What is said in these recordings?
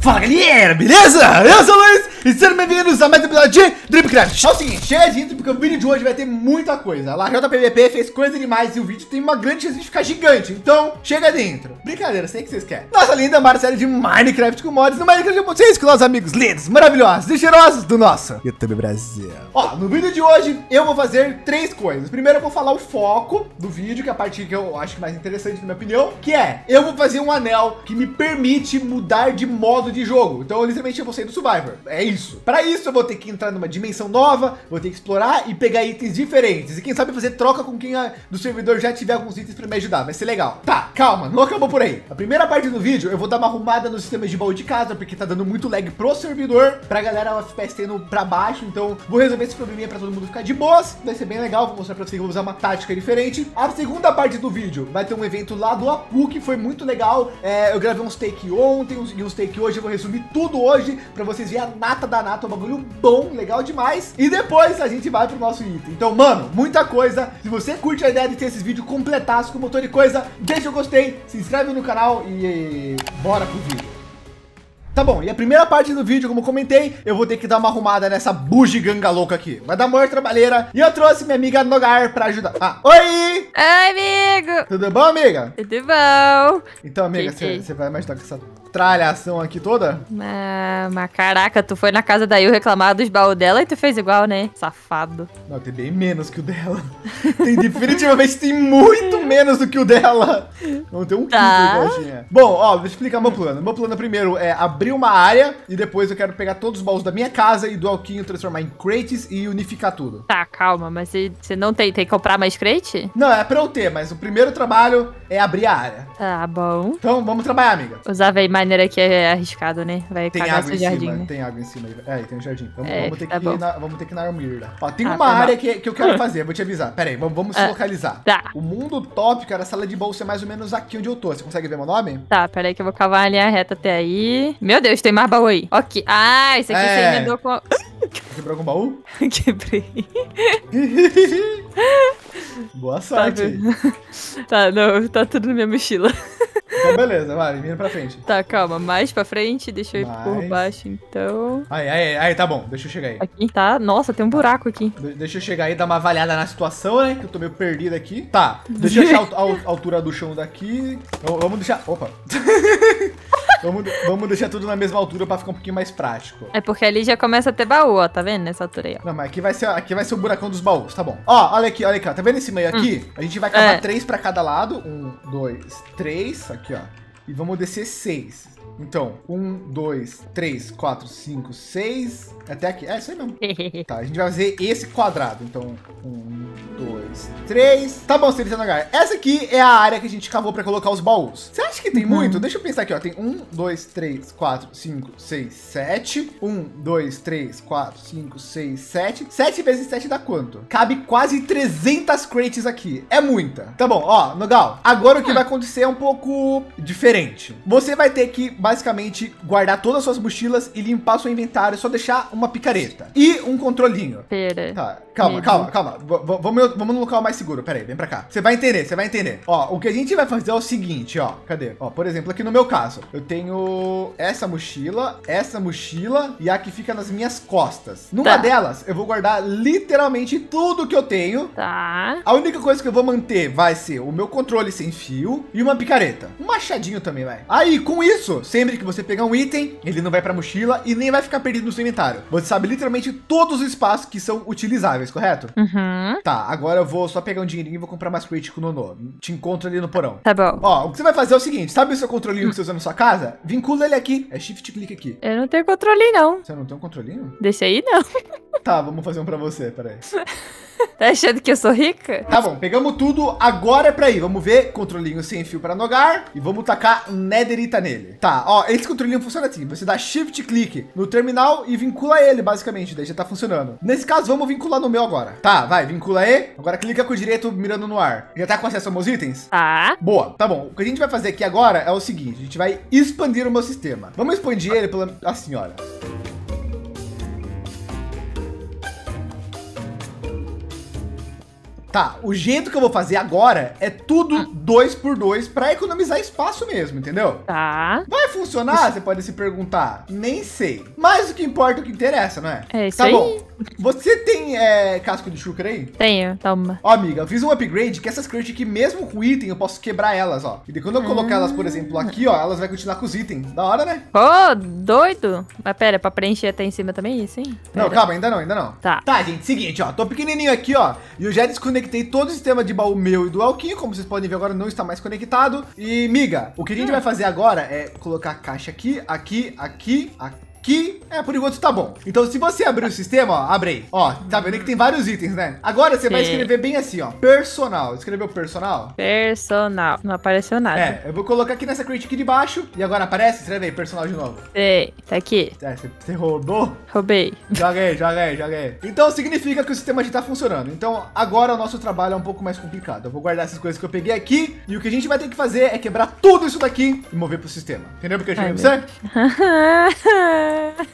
Fala galera, beleza? Eu sou o Luiz e sejam bem-vindos a mais um episódio de DripCraft. É o seguinte, chega de intro porque o vídeo de hoje vai ter muita coisa. A largada da PVP fez coisa demais e o vídeo tem uma grande chance de ficar gigante, então chega de intro. Brincadeira, sei o que vocês querem. Nossa linda mara série de Minecraft com mods no Minecraft com vocês, com nossos amigos lindos, maravilhosos e cheirosos do nosso YouTube Brasil. Ó, no vídeo de hoje eu vou fazer três coisas. Primeiro eu vou falar o foco do vídeo, que é a parte que eu acho mais interessante na minha opinião, que é, eu vou fazer um anel que me permite mudar de modo de jogo. Então, literalmente, eu vou sair do Survivor. É isso. Para isso, eu vou ter que entrar numa dimensão nova, vou ter que explorar e pegar itens diferentes. E quem sabe fazer troca com quem do servidor já tiver alguns itens para me ajudar. Vai ser legal. Tá, calma, não acabou por aí. A primeira parte do vídeo, eu vou dar uma arrumada nos sistemas de baú de casa, porque tá dando muito lag pro servidor, pra galera o FPS tendo pra baixo. Então, vou resolver esse probleminha pra todo mundo ficar de boas. Vai ser bem legal. Vou mostrar pra vocês que eu vou usar uma tática diferente. A segunda parte do vídeo vai ter um evento lá do Apu, que foi muito legal. É, eu gravei uns take ontem e uns take hoje. Eu vou resumir tudo hoje pra vocês verem a nata da nata, um bagulho bom, legal demais. E depois a gente vai pro nosso item. Então, mano, muita coisa. Se você curte a ideia de ter esses vídeos completados com um montão de coisa, deixa o gostei, se inscreve no canal e bora pro vídeo. Tá bom, e a primeira parte do vídeo, como comentei, eu vou ter que dar uma arrumada nessa bugiganga louca aqui. Vai dar maior trabalheira. E eu trouxe minha amiga Nogal pra ajudar. Ah, oi! Oi, amigo! Tudo bom, amiga? Tudo bom. Então, amiga, você vai mais dar com essa tralhação aqui toda? Mas caraca, tu foi na casa da Yu reclamar dos baús dela e tu fez igual, né? Safado. Não, tem bem menos que o dela. Tem, definitivamente tem muito menos do que o dela. Não tem um tá. Quilo. Bom, ó, vou explicar meu plano. Meu plano primeiro é abrir uma área e depois eu quero pegar todos os baús da minha casa e do Alquinho transformar em crates e unificar tudo. Tá, calma, mas você não tem que comprar mais crate? Não, é pra eu ter, mas o primeiro trabalho é abrir a área. Tá bom. Então vamos trabalhar, amiga. Usar veio maneira que é arriscado, né? Vai tem cagar água seu em jardim, cima, né? Tem água em cima aí. É, tem um jardim. Vamos ter que ir na Armira. Ó, tem uma área que eu quero fazer, vou te avisar. Pera aí, vamos se localizar. Tá. O mundo top, cara, a sala de bolsa é mais ou menos aqui onde eu tô. Você consegue ver meu nome? Tá, pera aí que eu vou cavar a linha reta até aí. Meu Deus, tem mais baú aí. Ok. Ah, esse aqui você emendou com... Quebrou algum baú? Quebrei. Boa sorte. Tá, não, tá tudo na minha mochila. Então, beleza, vai, vira pra frente. Tá, calma, mais pra frente, deixa eu ir por baixo, então... Aí, tá bom, deixa eu chegar aí. Aqui, tá? Nossa, tem um buraco aqui. Deixa eu chegar aí, dar uma avaliada na situação, né? Que eu tô meio perdido aqui. Tá, deixa eu achar a altura do chão daqui. Vamos deixar... Opa! Vamos deixar tudo na mesma altura pra ficar um pouquinho mais prático. É porque ali já começa a ter baú, ó, tá vendo? Nessa altura aí, ó. Não, mas aqui vai ser o buracão dos baús, tá bom. Ó, olha aqui, ó. Tá vendo esse meio aqui? A gente vai cavar três pra cada lado. 1, 2, 3. Aqui, ó. E vamos descer 6. Então, 1, 2, 3, 4, 5, 6. Até aqui. É isso aí mesmo. Tá, a gente vai fazer esse quadrado. Então, 1, 2, 3. Tá bom, Celita Nagar. Essa aqui é a área que a gente cavou pra colocar os baús. Você acha que tem muito? Deixa eu pensar aqui, ó. Tem 1, 2, 3, 4, 5, 6, 7. 1, 2, 3, 4, 5, 6, 7. 7 vezes 7 dá quanto? Cabe quase 300 crates aqui. É muita. Tá bom, ó, Nogal. Agora o que vai acontecer é um pouco diferente. Você vai ter que basicamente guardar todas as suas mochilas e limpar seu inventário, só deixar uma picareta e um controlinho. Pera. Tá, calma. Vamos num local mais seguro. Pera aí, vem pra cá. Você vai entender. Ó, o que a gente vai fazer é o seguinte, ó. Cadê? Ó, por exemplo, aqui no meu caso, eu tenho essa mochila e a que fica nas minhas costas. Numa delas, eu vou guardar literalmente tudo que eu tenho. Tá. A única coisa que eu vou manter vai ser o meu controle sem fio e uma picareta. Um machadinho também, vai. Aí, com isso, sempre que você pegar um item, ele não vai pra mochila e nem vai ficar perdido no seu inventário. Você sabe literalmente todos os espaços que são utilizáveis, correto? Uhum. Tá, agora eu vou só pegar um dinheirinho e vou comprar mais crate com o Nonô. Te encontro ali no porão. Tá bom. Ó, o que você vai fazer é o seguinte, sabe o seu controlinho que você usa na sua casa? Vincula ele aqui. É shift clique aqui. Eu não tenho controlinho, não. Você não tem um controlinho? Deixa aí, não. Tá, vamos fazer um pra você, peraí. Tá achando que eu sou rica? Tá bom, pegamos tudo, agora é pra ir. Vamos ver, controlinho sem fio pra Nogar. E vamos tacar netherita nele. Tá, ó, esse controlinho funciona assim. Você dá shift clique no terminal e vincula ele, basicamente. Daí já tá funcionando. Nesse caso, vamos vincular no meu agora. Tá, vai, vincula aí. Agora clica com o direito mirando no ar. Já tá com acesso aos meus itens? Tá. Boa, tá bom. O que a gente vai fazer aqui agora é o seguinte. A gente vai expandir o meu sistema. Vamos expandir ele pela... Assim, olha. tá, o jeito que eu vou fazer agora é tudo 2x2 pra economizar espaço mesmo, entendeu? Tá. Vai funcionar? Você pode se perguntar. Nem sei. Mas o que importa é o que interessa, não é? É isso aí. Tá bom. Você tem casco de chucra aí? Tenho, toma. Ó, amiga, eu fiz um upgrade que essas crunch aqui, mesmo com item, eu posso quebrar elas, ó. E quando eu colocar elas, por exemplo, aqui, ó, elas vão continuar com os itens. Da hora, né? Ô, doido. Mas pera, pra preencher até em cima também isso, hein? Pera. Não, calma, ainda não, ainda não. Tá. Tá, gente, seguinte, ó. Tô pequenininho aqui, ó. E eu já desconectei todo o sistema de baú meu e do Alquinho. Como vocês podem ver, agora não está mais conectado. E, miga, o que a gente vai fazer agora é colocar a caixa aqui, aqui, aqui, aqui. Que é, por enquanto tá bom. Então, se você abrir o sistema, ó, abre aí. Ó, tá vendo que tem vários itens, né? Agora você vai escrever bem assim, ó. Personal. Escreveu personal? Personal. Não apareceu nada. É, eu vou colocar aqui nessa crate aqui de baixo. E agora aparece? Escreve aí, personal de novo. Sei, tá aqui. É, você roubou? Roubei. Joga aí, joga aí, joga aí. Então, significa que o sistema já tá funcionando. Então, agora o nosso trabalho é um pouco mais complicado. Eu vou guardar essas coisas que eu peguei aqui. E o que a gente vai ter que fazer é quebrar tudo isso daqui e mover pro sistema. Entendeu porque eu chamei você?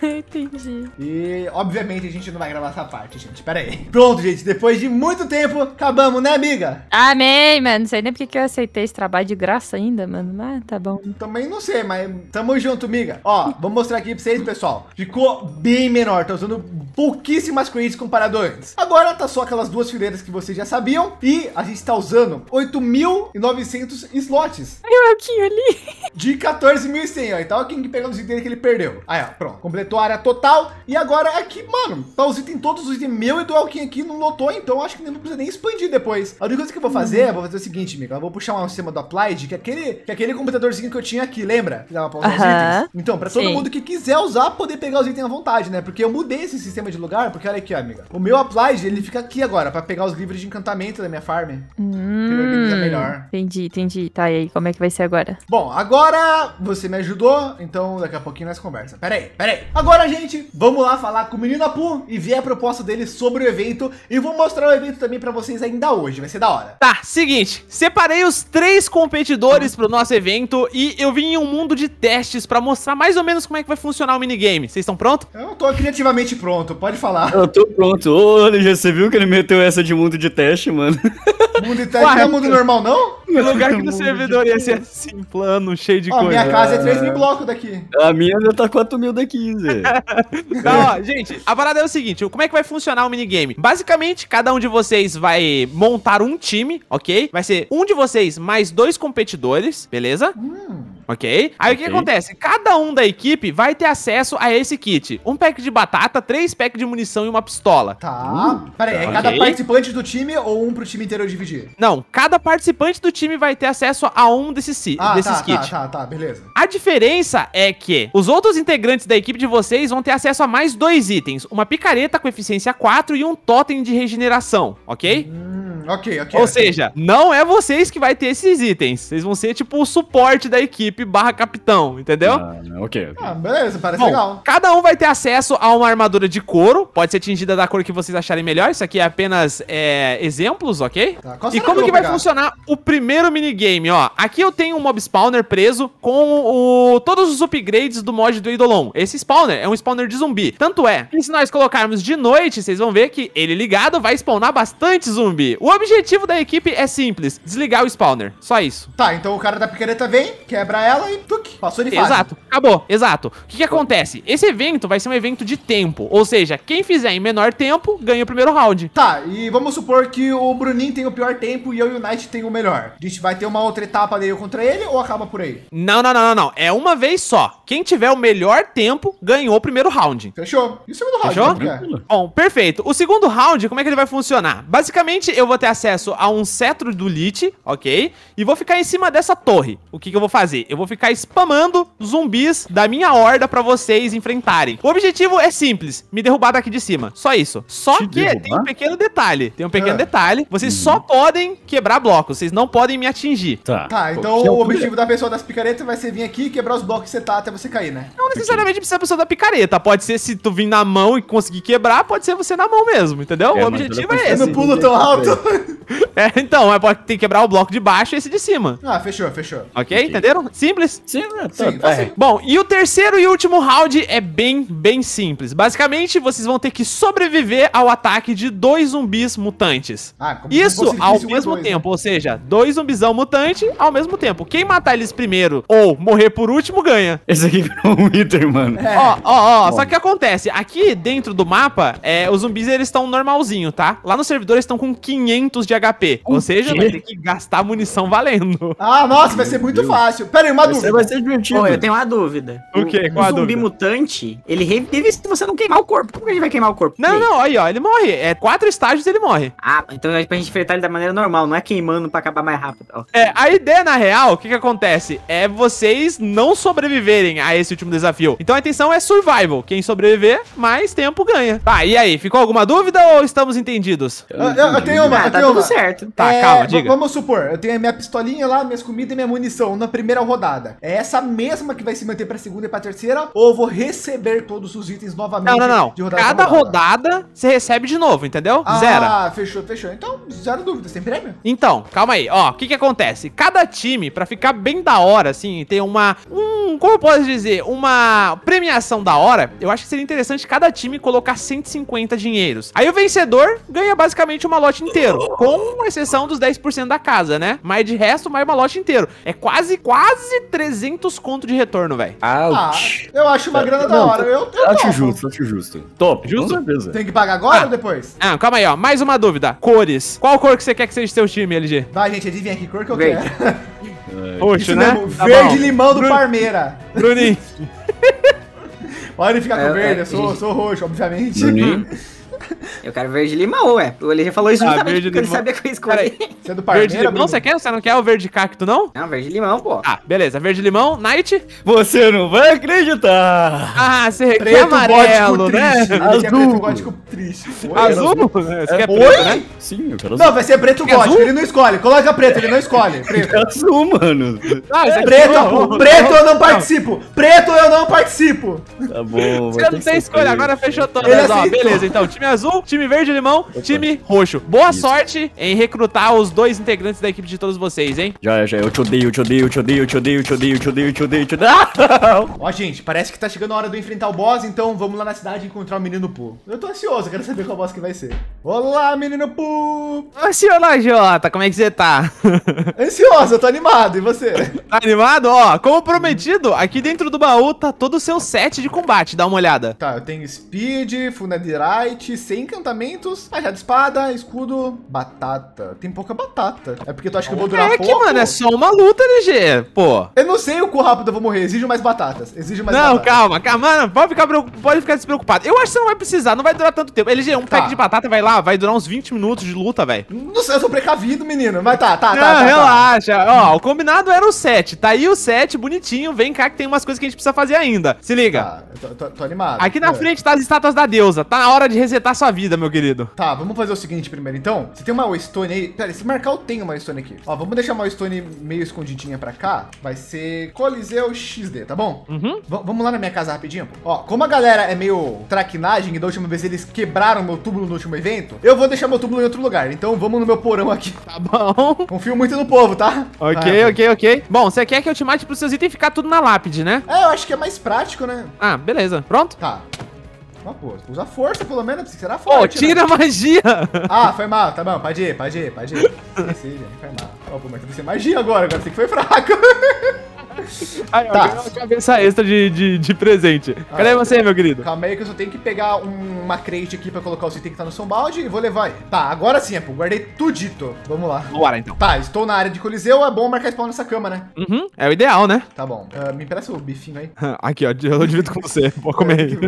Entendi. E, obviamente, a gente não vai gravar essa parte, gente. Pera aí. Pronto, gente. Depois de muito tempo, acabamos, né, amiga? Amém, mano. Não sei nem porque que eu aceitei esse trabalho de graça ainda, mano. Mas tá bom. Também não sei, mas tamo junto, amiga. Ó, vou mostrar aqui pra vocês, pessoal. Ficou bem menor. Tá usando pouquíssimas crates comparado antes. Agora tá só aquelas duas fileiras que vocês já sabiam. E a gente tá usando 8.900 slots. Olha o Alquinho ali. De 14.100, ó. Então, o Alquinho pegando os itens que ele perdeu. Aí, ó. Pronto, completou a área total. E agora aqui, mano, tá os itens, todos os itens meu e do Alquinho aqui, não lotou, então acho que não precisa nem expandir depois. A única coisa que eu vou fazer, eu vou fazer o seguinte, amigo, eu vou puxar um sistema do Applied, que é aquele computadorzinho que eu tinha aqui, lembra? Que dava pra usar os itens. Então, pra todo mundo que quiser usar, poder pegar os itens à vontade, né? Porque eu mudei esse sistema de lugar, porque olha aqui, ó, amiga. O meu Applied, ele fica aqui agora, pra pegar os livros de encantamento da minha farm. Melhor. Entendi, entendi. Tá, e aí, como é que vai ser agora? Bom, agora você me ajudou, então daqui a pouquinho nós conversa. Pera aí. Agora, gente, vamos lá falar com o menino Apu e ver a proposta dele sobre o evento. E vou mostrar o evento também pra vocês ainda hoje, vai ser da hora. Tá, seguinte, separei os 3 competidores pro nosso evento e eu vim em um mundo de testes pra mostrar mais ou menos como é que vai funcionar o minigame. Vocês estão prontos? Eu tô criativamente pronto, pode falar. Eu tô pronto. Ô, Lggj, você viu que ele meteu essa de mundo de teste, mano? Mundo de teste não é mundo normal, não? No lugar que no servidor ia ser assim, plano, cheio de coisa. Ó, minha casa é 3.000 blocos daqui. A minha já tá 4.000 daqui, Zé. Então, ó, gente, a parada é o seguinte, como é que vai funcionar o minigame? Basicamente, cada um de vocês vai montar um time, ok? Vai ser um de vocês mais 2 competidores, beleza? Ok? Aí o que acontece? Cada um da equipe vai ter acesso a esse kit. Um pack de batata, 3 packs de munição e uma pistola. Tá. Pera aí, é cada participante do time ou um pro time inteiro dividir? Não, cada participante do time vai ter acesso a um desses kits. Tá, beleza. A diferença é que os outros integrantes da equipe de vocês vão ter acesso a mais 2 itens. Uma picareta com eficiência 4 e um totem de regeneração, ok? Ok. Ou seja, não é vocês que vai ter esses itens. Vocês vão ser tipo o suporte da equipe barra capitão, entendeu? Ok. Ah, beleza, parece legal. Cada um vai ter acesso a uma armadura de couro. Pode ser tingida da cor que vocês acharem melhor. Isso aqui é apenas exemplos, ok? Tá, e como que vai funcionar o primeiro minigame, ó? Aqui eu tenho um mob spawner preso com todos os upgrades do mod do Eidolon. Esse spawner é um spawner de zumbi. Tanto é que se nós colocarmos de noite, vocês vão ver que ele ligado vai spawnar bastante zumbi. O objetivo da equipe é simples, desligar o spawner, só isso. Tá, então o cara da picareta vem, quebra ela e tuc, passou de fase. Exato, acabou, exato. O que acontece? Esse evento vai ser um evento de tempo, ou seja, quem fizer em menor tempo, ganha o primeiro round. Tá, e vamos supor que o Brunim tem o pior tempo e eu e o Nait tem o melhor. A gente vai ter uma outra etapa dele contra ele ou acaba por aí? Não, é uma vez só. Quem tiver o melhor tempo, ganhou o primeiro round. Fechou. E o segundo round? Fechou? Bom, perfeito. O segundo round, como é que ele vai funcionar? Basicamente, eu vou ter acesso a um cetro do Lich, ok? E vou ficar em cima dessa torre. O que eu vou fazer? Eu vou ficar spamando zumbis da minha horda pra vocês enfrentarem. O objetivo é simples, me derrubar daqui de cima, só isso. Só que tem um pequeno detalhe, vocês só podem quebrar blocos, vocês não podem me atingir. Tá, então o objetivo da pessoa das picaretas vai ser vir aqui e quebrar os blocos que você tá até você cair, né? Não necessariamente precisa a pessoa da picareta, pode ser se tu vir na mão e conseguir quebrar, pode ser você na mão mesmo, entendeu? O objetivo é esse. Eu não pulo tão alto. É, então, tem que quebrar o bloco de baixo e esse de cima. Ah, fechou, fechou. Ok, entenderam? Simples? Sim, né? Sim, tá, é. Bom, e o terceiro e último round é bem simples. Basicamente, vocês vão ter que sobreviver ao ataque de 2 zumbis mutantes. Ah, como isso ao mesmo tempo, né? Ou seja, 2 zumbizão mutante ao mesmo tempo. Quem matar eles primeiro ou morrer por último, ganha. Esse aqui é um item, mano. Ó, ó, ó, só que acontece, aqui dentro do mapa, os zumbis eles estão normalzinho, tá? Lá no servidor eles estão com 500 de HP. Ou seja, vai ter que gastar munição valendo. Ah, nossa, vai ser muito fácil. Pera aí, uma dúvida. Vai ser divertido. Pô, eu tenho uma dúvida. O quê? Qual a dúvida? O zumbi mutante, ele revive se você não queimar o corpo. Como que a gente vai queimar o corpo? Não, não, aí, ó, ele morre. 4 estágios ele morre. Ah, então é pra gente enfrentar ele da maneira normal, não é queimando pra acabar mais rápido. Ó. É, a ideia, na real, o que que acontece? É vocês não sobreviverem a esse último desafio. Então a intenção é survival. Quem sobreviver, mais tempo ganha. Tá, e aí? Ficou alguma dúvida ou estamos entendidos? Eu tenho uma, eu tenho uma. Tudo certo. Tá, calma, diga. Vamos supor, eu tenho a minha pistolinha lá, minhas comidas e minha munição na primeira rodada. É essa mesma que vai se manter pra segunda e pra terceira? Ou eu vou receber todos os itens novamente? Não, não, não. De rodada. Cada rodada você recebe de novo, entendeu? Zero. Ah, fechou, fechou. Então, zero dúvida, sem prêmio? Então, calma aí. Ó, o que que acontece? Cada time, pra ficar bem da hora, assim, tem uma... como eu posso dizer? Uma premiação da hora. Eu acho que seria interessante cada time colocar 150 dinheiros. Aí o vencedor ganha basicamente uma lote inteiro, com exceção dos 10% da casa, né? Mas de resto, mais uma lote inteiro. É quase 300 conto de retorno, velho. Ah, eu acho uma grana da hora. Eu acho justo, acho justo. Top, justo? Com certeza. Tem que pagar agora ou depois? Ah, calma aí, ó. Mais uma dúvida. Cores. Qual cor que você quer que seja seu time, LG? Vai, gente, adivinha que cor que eu quero. Poxa, né? Mesmo, tá verde limão do Parmeira. Bruninho. Olha, ele fica com verde. Eu sou roxo, obviamente. Bruninho. Eu quero verde limão, ué. Ele já falei isso justamente porque ele sabia que eu escolhi. Você é do Parmeira, verde limão, você quer? Você não quer o verde cacto, não? Não, verde limão, pô. Ah, beleza. Verde limão, Nait. Você não vai acreditar. Ah, você requer amarelo, né? Azul. Gótico triste. Azul? Você quer preto, né? Sim, eu quero azul. Não, vai ser preto gótico. Ele não escolhe. Coloca preto, ele não escolhe. Preto. Azul, mano. Preto, preto eu não participo. Preto eu não participo. Tá bom. Você não tem escolha, agora fechou todas. Ó, beleza, então, time azul, time verde limão, time roxo. Boa sorte em recrutar os 2 integrantes da equipe de todos vocês, hein? Já, eu te odeio, eu te odeio, eu te odeio, eu te odeio, eu te odeio, eu te odeio, eu te odeio, eu te odeio. Ó, gente, parece que tá chegando a hora de eu enfrentar o boss, então vamos lá na cidade encontrar o menino Poo. Eu tô ansioso, quero saber qual boss que vai ser. Olá, menino Poo! Ô, senhor Lajota, como é que você tá? Ansioso, eu tô animado, e você? Tá animado? Ó, como prometido, aqui dentro do baú tá todo o seu set de combate, dá uma olhada. Tá, eu tenho speed, funedirite, sem encantamentos, machado, espada, escudo, batata. Tem pouca batata. É porque tu acha que eu vou durar pouco? É que, mano, é só uma luta, LG, pô. Eu não sei o quão rápido eu vou morrer. Exijo mais batatas. Exijo mais batatas. Não, calma, calma. Mano, pode ficar despreocupado. Eu acho que você não vai precisar, não vai durar tanto tempo. LG, um pack de batata vai lá, vai durar uns 20 minutos de luta, velho. Não sei, eu sou precavido, menino. Mas tá. Não, relaxa. Ó, o combinado era o 7. Tá aí o 7, bonitinho. Vem cá que tem umas coisas que a gente precisa fazer ainda. Se liga. Tá, tô animado. Aqui na frente tá as estátuas da deusa. Tá na hora de resetar tá sua vida, meu querido. Tá, vamos fazer o seguinte primeiro, então. Você tem uma Wallstone aí? Pera, se marcar eu tenho uma Wallstone aqui. Ó, vamos deixar uma Wallstone meio escondidinha pra cá. Vai ser Coliseu XD, tá bom? Uhum. Vamos lá na minha casa rapidinho. Ó, como a galera é meio traquinagem e da última vez eles quebraram meu túmulo no último evento, eu vou deixar meu túmulo em outro lugar. Então vamos no meu porão aqui. Tá bom. Confio muito no povo, tá? Ok, ok. Bom, você quer que eu te mate pros seus itens ficar tudo na lápide, né? É, eu acho que é mais prático, né? Ah, beleza. Pronto? Tá. Pô, usa força, pelo menos, será forte. Pô, tira a magia. Ah, foi mal, tá bom, pode ir. Esqueci, foi mal. Ó, pô, mas tem que ser magia agora você que foi fraco. Aí, tá. Eu ganhei uma cabeça extra de presente. Cadê você, meu querido? Calma aí que eu só tenho que pegar uma crate aqui pra colocar o item que tá no som balde e vou levar aí. Tá, agora sim, Apu, guardei tudito. Vamos lá. Bora, então. Tá, estou na área de Coliseu, é bom marcar spawn nessa cama, né? Uhum, é o ideal, né? Tá bom. Me empresta o bifinho aí. Aqui, ó, eu divido com você, pode comer aí.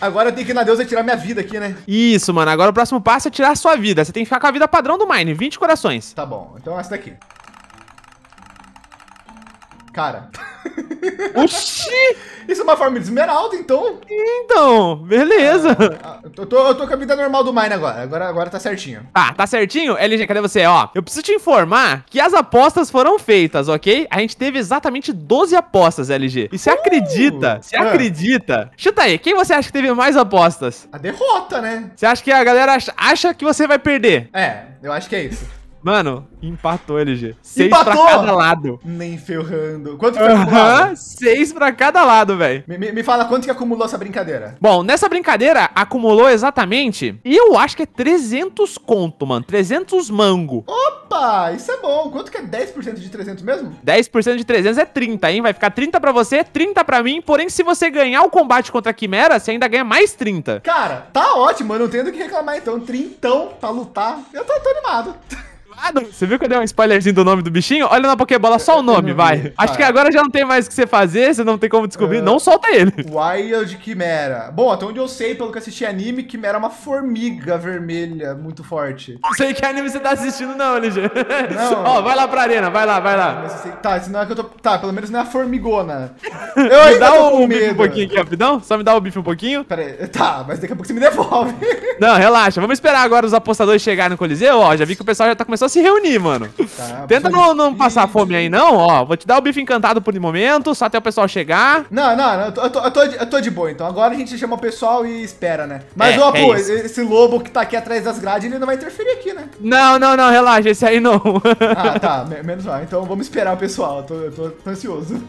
Agora eu tenho que ir na deusa e tirar minha vida aqui, né? Isso, mano, agora o próximo passo é tirar a sua vida. Você tem que ficar com a vida padrão do Mine, 20 corações. Tá bom, então essa daqui. Cara. Oxi! Isso é uma forma de esmeralda, então. Então, beleza. Eu tô com a vida normal do Mine agora tá certinho. Ah, tá certinho? LG, cadê você? Ó, eu preciso te informar que as apostas foram feitas, ok? A gente teve exatamente 12 apostas, LG. E você acredita? Você acredita? Chuta aí, quem você acha que teve mais apostas? A derrota, né? Você acha que a galera acha que você vai perder? É, eu acho que é isso. Mano, empatou, LG. 6 pra cada lado. Nem ferrando. Quanto que foi acumulado? 6 pra cada lado, velho. Me fala quanto que acumulou essa brincadeira. Bom, nessa brincadeira, acumulou exatamente... Eu acho que é 300 conto, mano. 300 mango. Opa, isso é bom. Quanto que é 10% de 300 mesmo? 10% de 300 é 30, hein? Vai ficar 30 pra você, 30 pra mim. Porém, se você ganhar o combate contra a Quimera, você ainda ganha mais 30. Cara, tá ótimo. Eu não tenho do que reclamar, então. Trintão pra lutar. Eu tô animado. Você viu que eu dei um spoilerzinho do nome do bichinho? Olha na Pokébola, só o nome, vai. Acho que agora já não tem mais o que você fazer, você não tem como descobrir, não solta ele. Wild Quimera. Bom, até onde eu sei, pelo que assisti anime, Quimera é uma formiga vermelha muito forte. Não sei que anime você tá assistindo não, LG. Ó, vai lá pra arena, vai lá. Tá, senão é que eu tô... Tá, pelo menos não é a formigona. Eu ainda tô com medo. Me dá o bife um pouquinho aqui, rapidão? Só me dá o bife um pouquinho. Pera aí, tá, mas daqui a pouco você me devolve. Não, relaxa, vamos esperar agora os apostadores chegarem no Coliseu, ó, já vi que o pessoal já tá começando se reunir, mano. Tá, tenta não passar fome aí, não, ó. Vou te dar o bife encantado por um momento, só até o pessoal chegar. Eu tô de boa, então. Agora a gente chama o pessoal e espera, né? Mas, ó, pô, esse lobo que tá aqui atrás das grades, ele não vai interferir aqui, né? Não, relaxa, esse aí não. Ah, tá, menos mal. Então vamos esperar o pessoal, eu tô ansioso.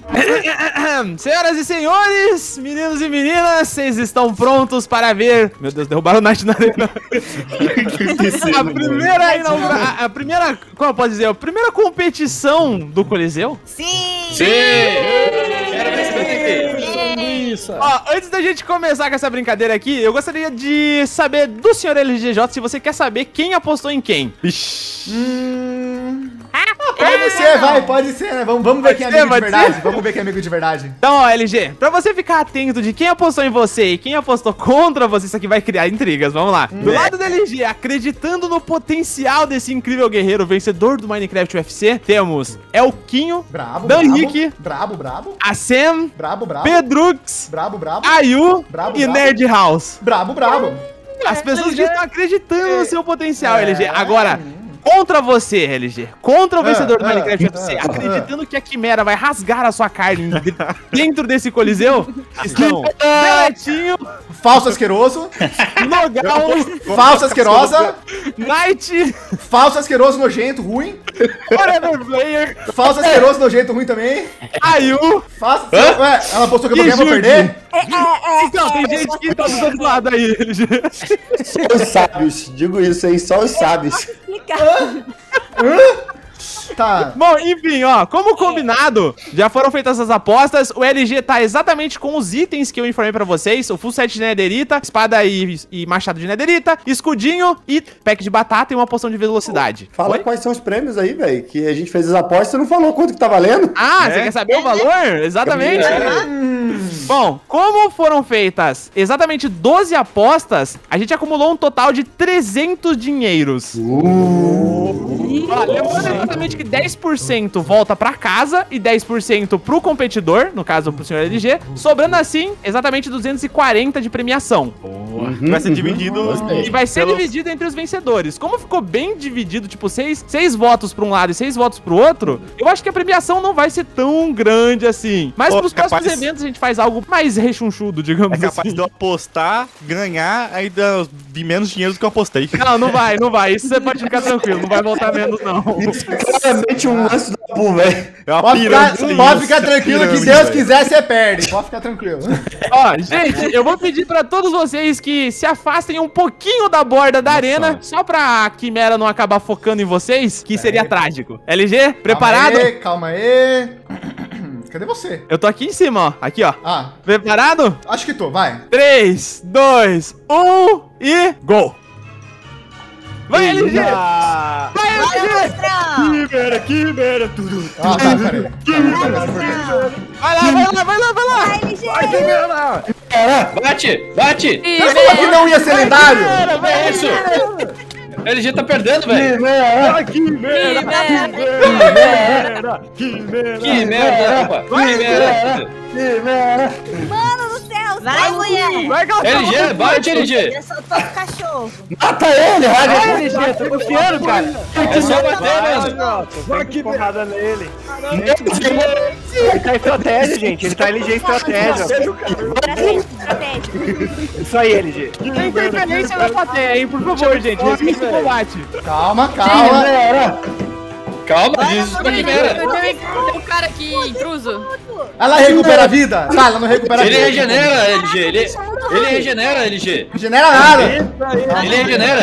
Senhoras e senhores, meninos e meninas, vocês estão prontos para ver... Meu Deus, derrubaram o Nait na arena. A primeira inauguração... Primeira, como eu posso dizer, a primeira competição do Coliseu? Sim! Quero ver se vai ter que isso. Ó, antes da gente começar com essa brincadeira aqui, eu gostaria de saber do senhor LGJ se você quer saber quem apostou em quem. Ixi. Pode ser, vai, pode ser, né? Vamos ver quem é amigo de verdade. Vamos ver quem é amigo de verdade. Então, ó, LG, pra você ficar atento de quem apostou em você e quem apostou contra você, isso aqui vai criar intrigas, vamos lá. Do lado da LG, acreditando no potencial desse incrível guerreiro vencedor do Minecraft UFC, temos Alquinho, Danrique, brabo, a Sam, brabo, Pedrux, brabo, Ayu e NerdRalls. Brabo. As pessoas que estão acreditando no seu potencial, LG. Agora... Contra você, LG. Contra o vencedor do Minecraft UFC, acreditando que a Quimera vai rasgar a sua carne dentro desse coliseu, estão Dletinho, falso asqueroso, Nogal, falso asquerosa, Nait, falso asqueroso nojento, ruim, Forever Player, falso asqueroso nojento, ruim também, Ayu, falso... Ué, ela postou que eu vou perder? Então, tem gente que tá dos outros lados aí, LG. Só os sábios, digo isso aí, só os sábios. Tá. Bom, enfim, ó, como combinado, já foram feitas as apostas. O LG tá exatamente com os itens que eu informei pra vocês: o full set de nederita, espada e machado de nederita, escudinho e pack de batata e uma poção de velocidade. Fala quais são os prêmios aí, velho, que a gente fez as apostas e não falou quanto que tá valendo. Ah, você quer saber o valor? Exatamente. Bom, como foram feitas exatamente 12 apostas, a gente acumulou um total de 300 dinheiros. Lembrando exatamente que 10% volta pra casa e 10% pro competidor, no caso pro senhor LG, sobrando assim exatamente 240 de premiação. Vai ser dividido e vai ser dividido entre os vencedores. Como ficou bem dividido, tipo 6 votos pra um lado e 6 votos pro outro, eu acho que a premiação não vai ser tão grande assim. Mas pros próximos eventos a gente faz algo mais rechonchudo, digamos assim. É capaz de eu apostar, ganhar, ainda vi menos dinheiro do que eu apostei. Não vai. Isso você pode ficar tranquilo, não vai voltar menos, não. Isso é claramente um lance do Apu, velho. Pode ficar tranquilo, que Deus quiser, você perde. Pode ficar tranquilo. Ó, gente, eu vou pedir pra todos vocês que se afastem um pouquinho da borda da arena, só pra Quimera não acabar focando em vocês, que seria trágico. LG, preparado? Calma aí. Cadê você? Eu tô aqui em cima, ó. Aqui, ó. Ah. Preparado? Acho que tô, vai. 3, 2, 1 e... Gol! Vai, LG! Vai, LG! Quimera! Ah, tá, peraí. Vai lá! Vai, LG! Vai, Quimera! Bate! Você falou que não ia ser lendário? É isso! O LG tá perdendo, velho. Que merda, mano do céu, vai, mulher. LG, bate, LG. Eu só tô com cachorro. Mata ele, vai, LG. Tô confiando, cara. É só bater mesmo. Porrada nele. Ele tá em estratégia, gente. Ele tá em estratégia. estratégico. Só ele, Lggj. Tem interferência na plateia, hein? Por favor, Lggj. Respeita o combate. Calma, calma. Calma, Lggj. Tem um cara aqui, intruso. Ela recupera a vida. Tá, ela não recupera a vida. Ele regenera, Lggj. Ele regenera, Lggj. Regenera nada.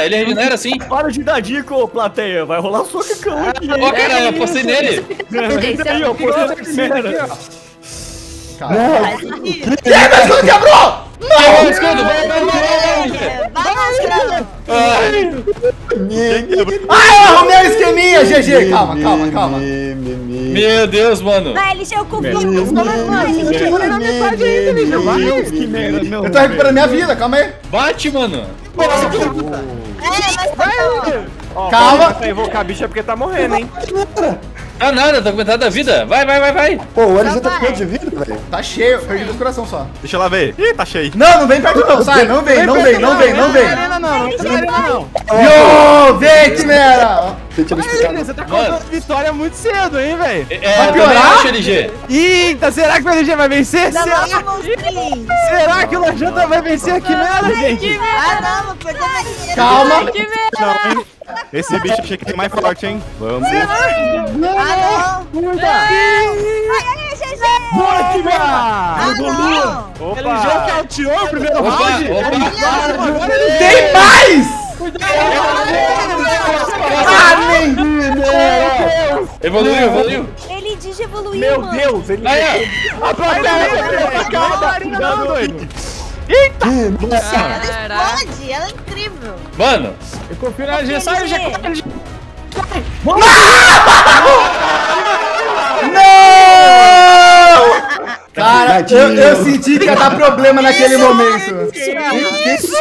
Ele regenera sim. Para de dar dica, ô plateia. Vai rolar soca, cão. Ó, cara, eu postei nele. Eu postei nele. Não, o escudo quebrou! Não! O escudo, vai! Ah, eu arrumei o esqueminha, Lggj! Calma, calma, calma. Meu Deus, mano. Vai, Lggj, eu confio. Eu tô recuperando minha vida, calma aí. Bate, mano. Calma. Vai invocar a bicha porque tá morrendo, hein. Ah, nada, tá com metade da vida. Vai, vai, vai, vai. Pô, o LG tá com quanto de vida, velho? Tá cheio, eu perdi do coração só. Deixa ela ver. Ih, tá cheio. Não, não vem perto não, sai. Não vem, não vem, não vem, não vem. Não, não, não, não. Yo, vem, Quimera. Você tá contando vitória muito cedo, hein, velho? Vai piorar, LG? Eita, será que o LG vai vencer? Será que o Lageta vai vencer a Quimera, gente? Ah, não, perdeu a Quimera. Calma. Esse bicho achei que tem mais forte, hein? Vamos! Ah, não! Não! Ai, Lggj! Opa! LG cauteou o primeiro round! Agora ele tem mais! Ah, nem vi! Evoluiu, evoluiu! Ele diz evoluiu, meu Deus! Ele... A plateia! Eita! Nossa. Ela explode, ela é incrível. Mano, eu confio na LG. Sai, LG. Não! Não! Cara, eu senti que ia dar problema naquele momento. Isso!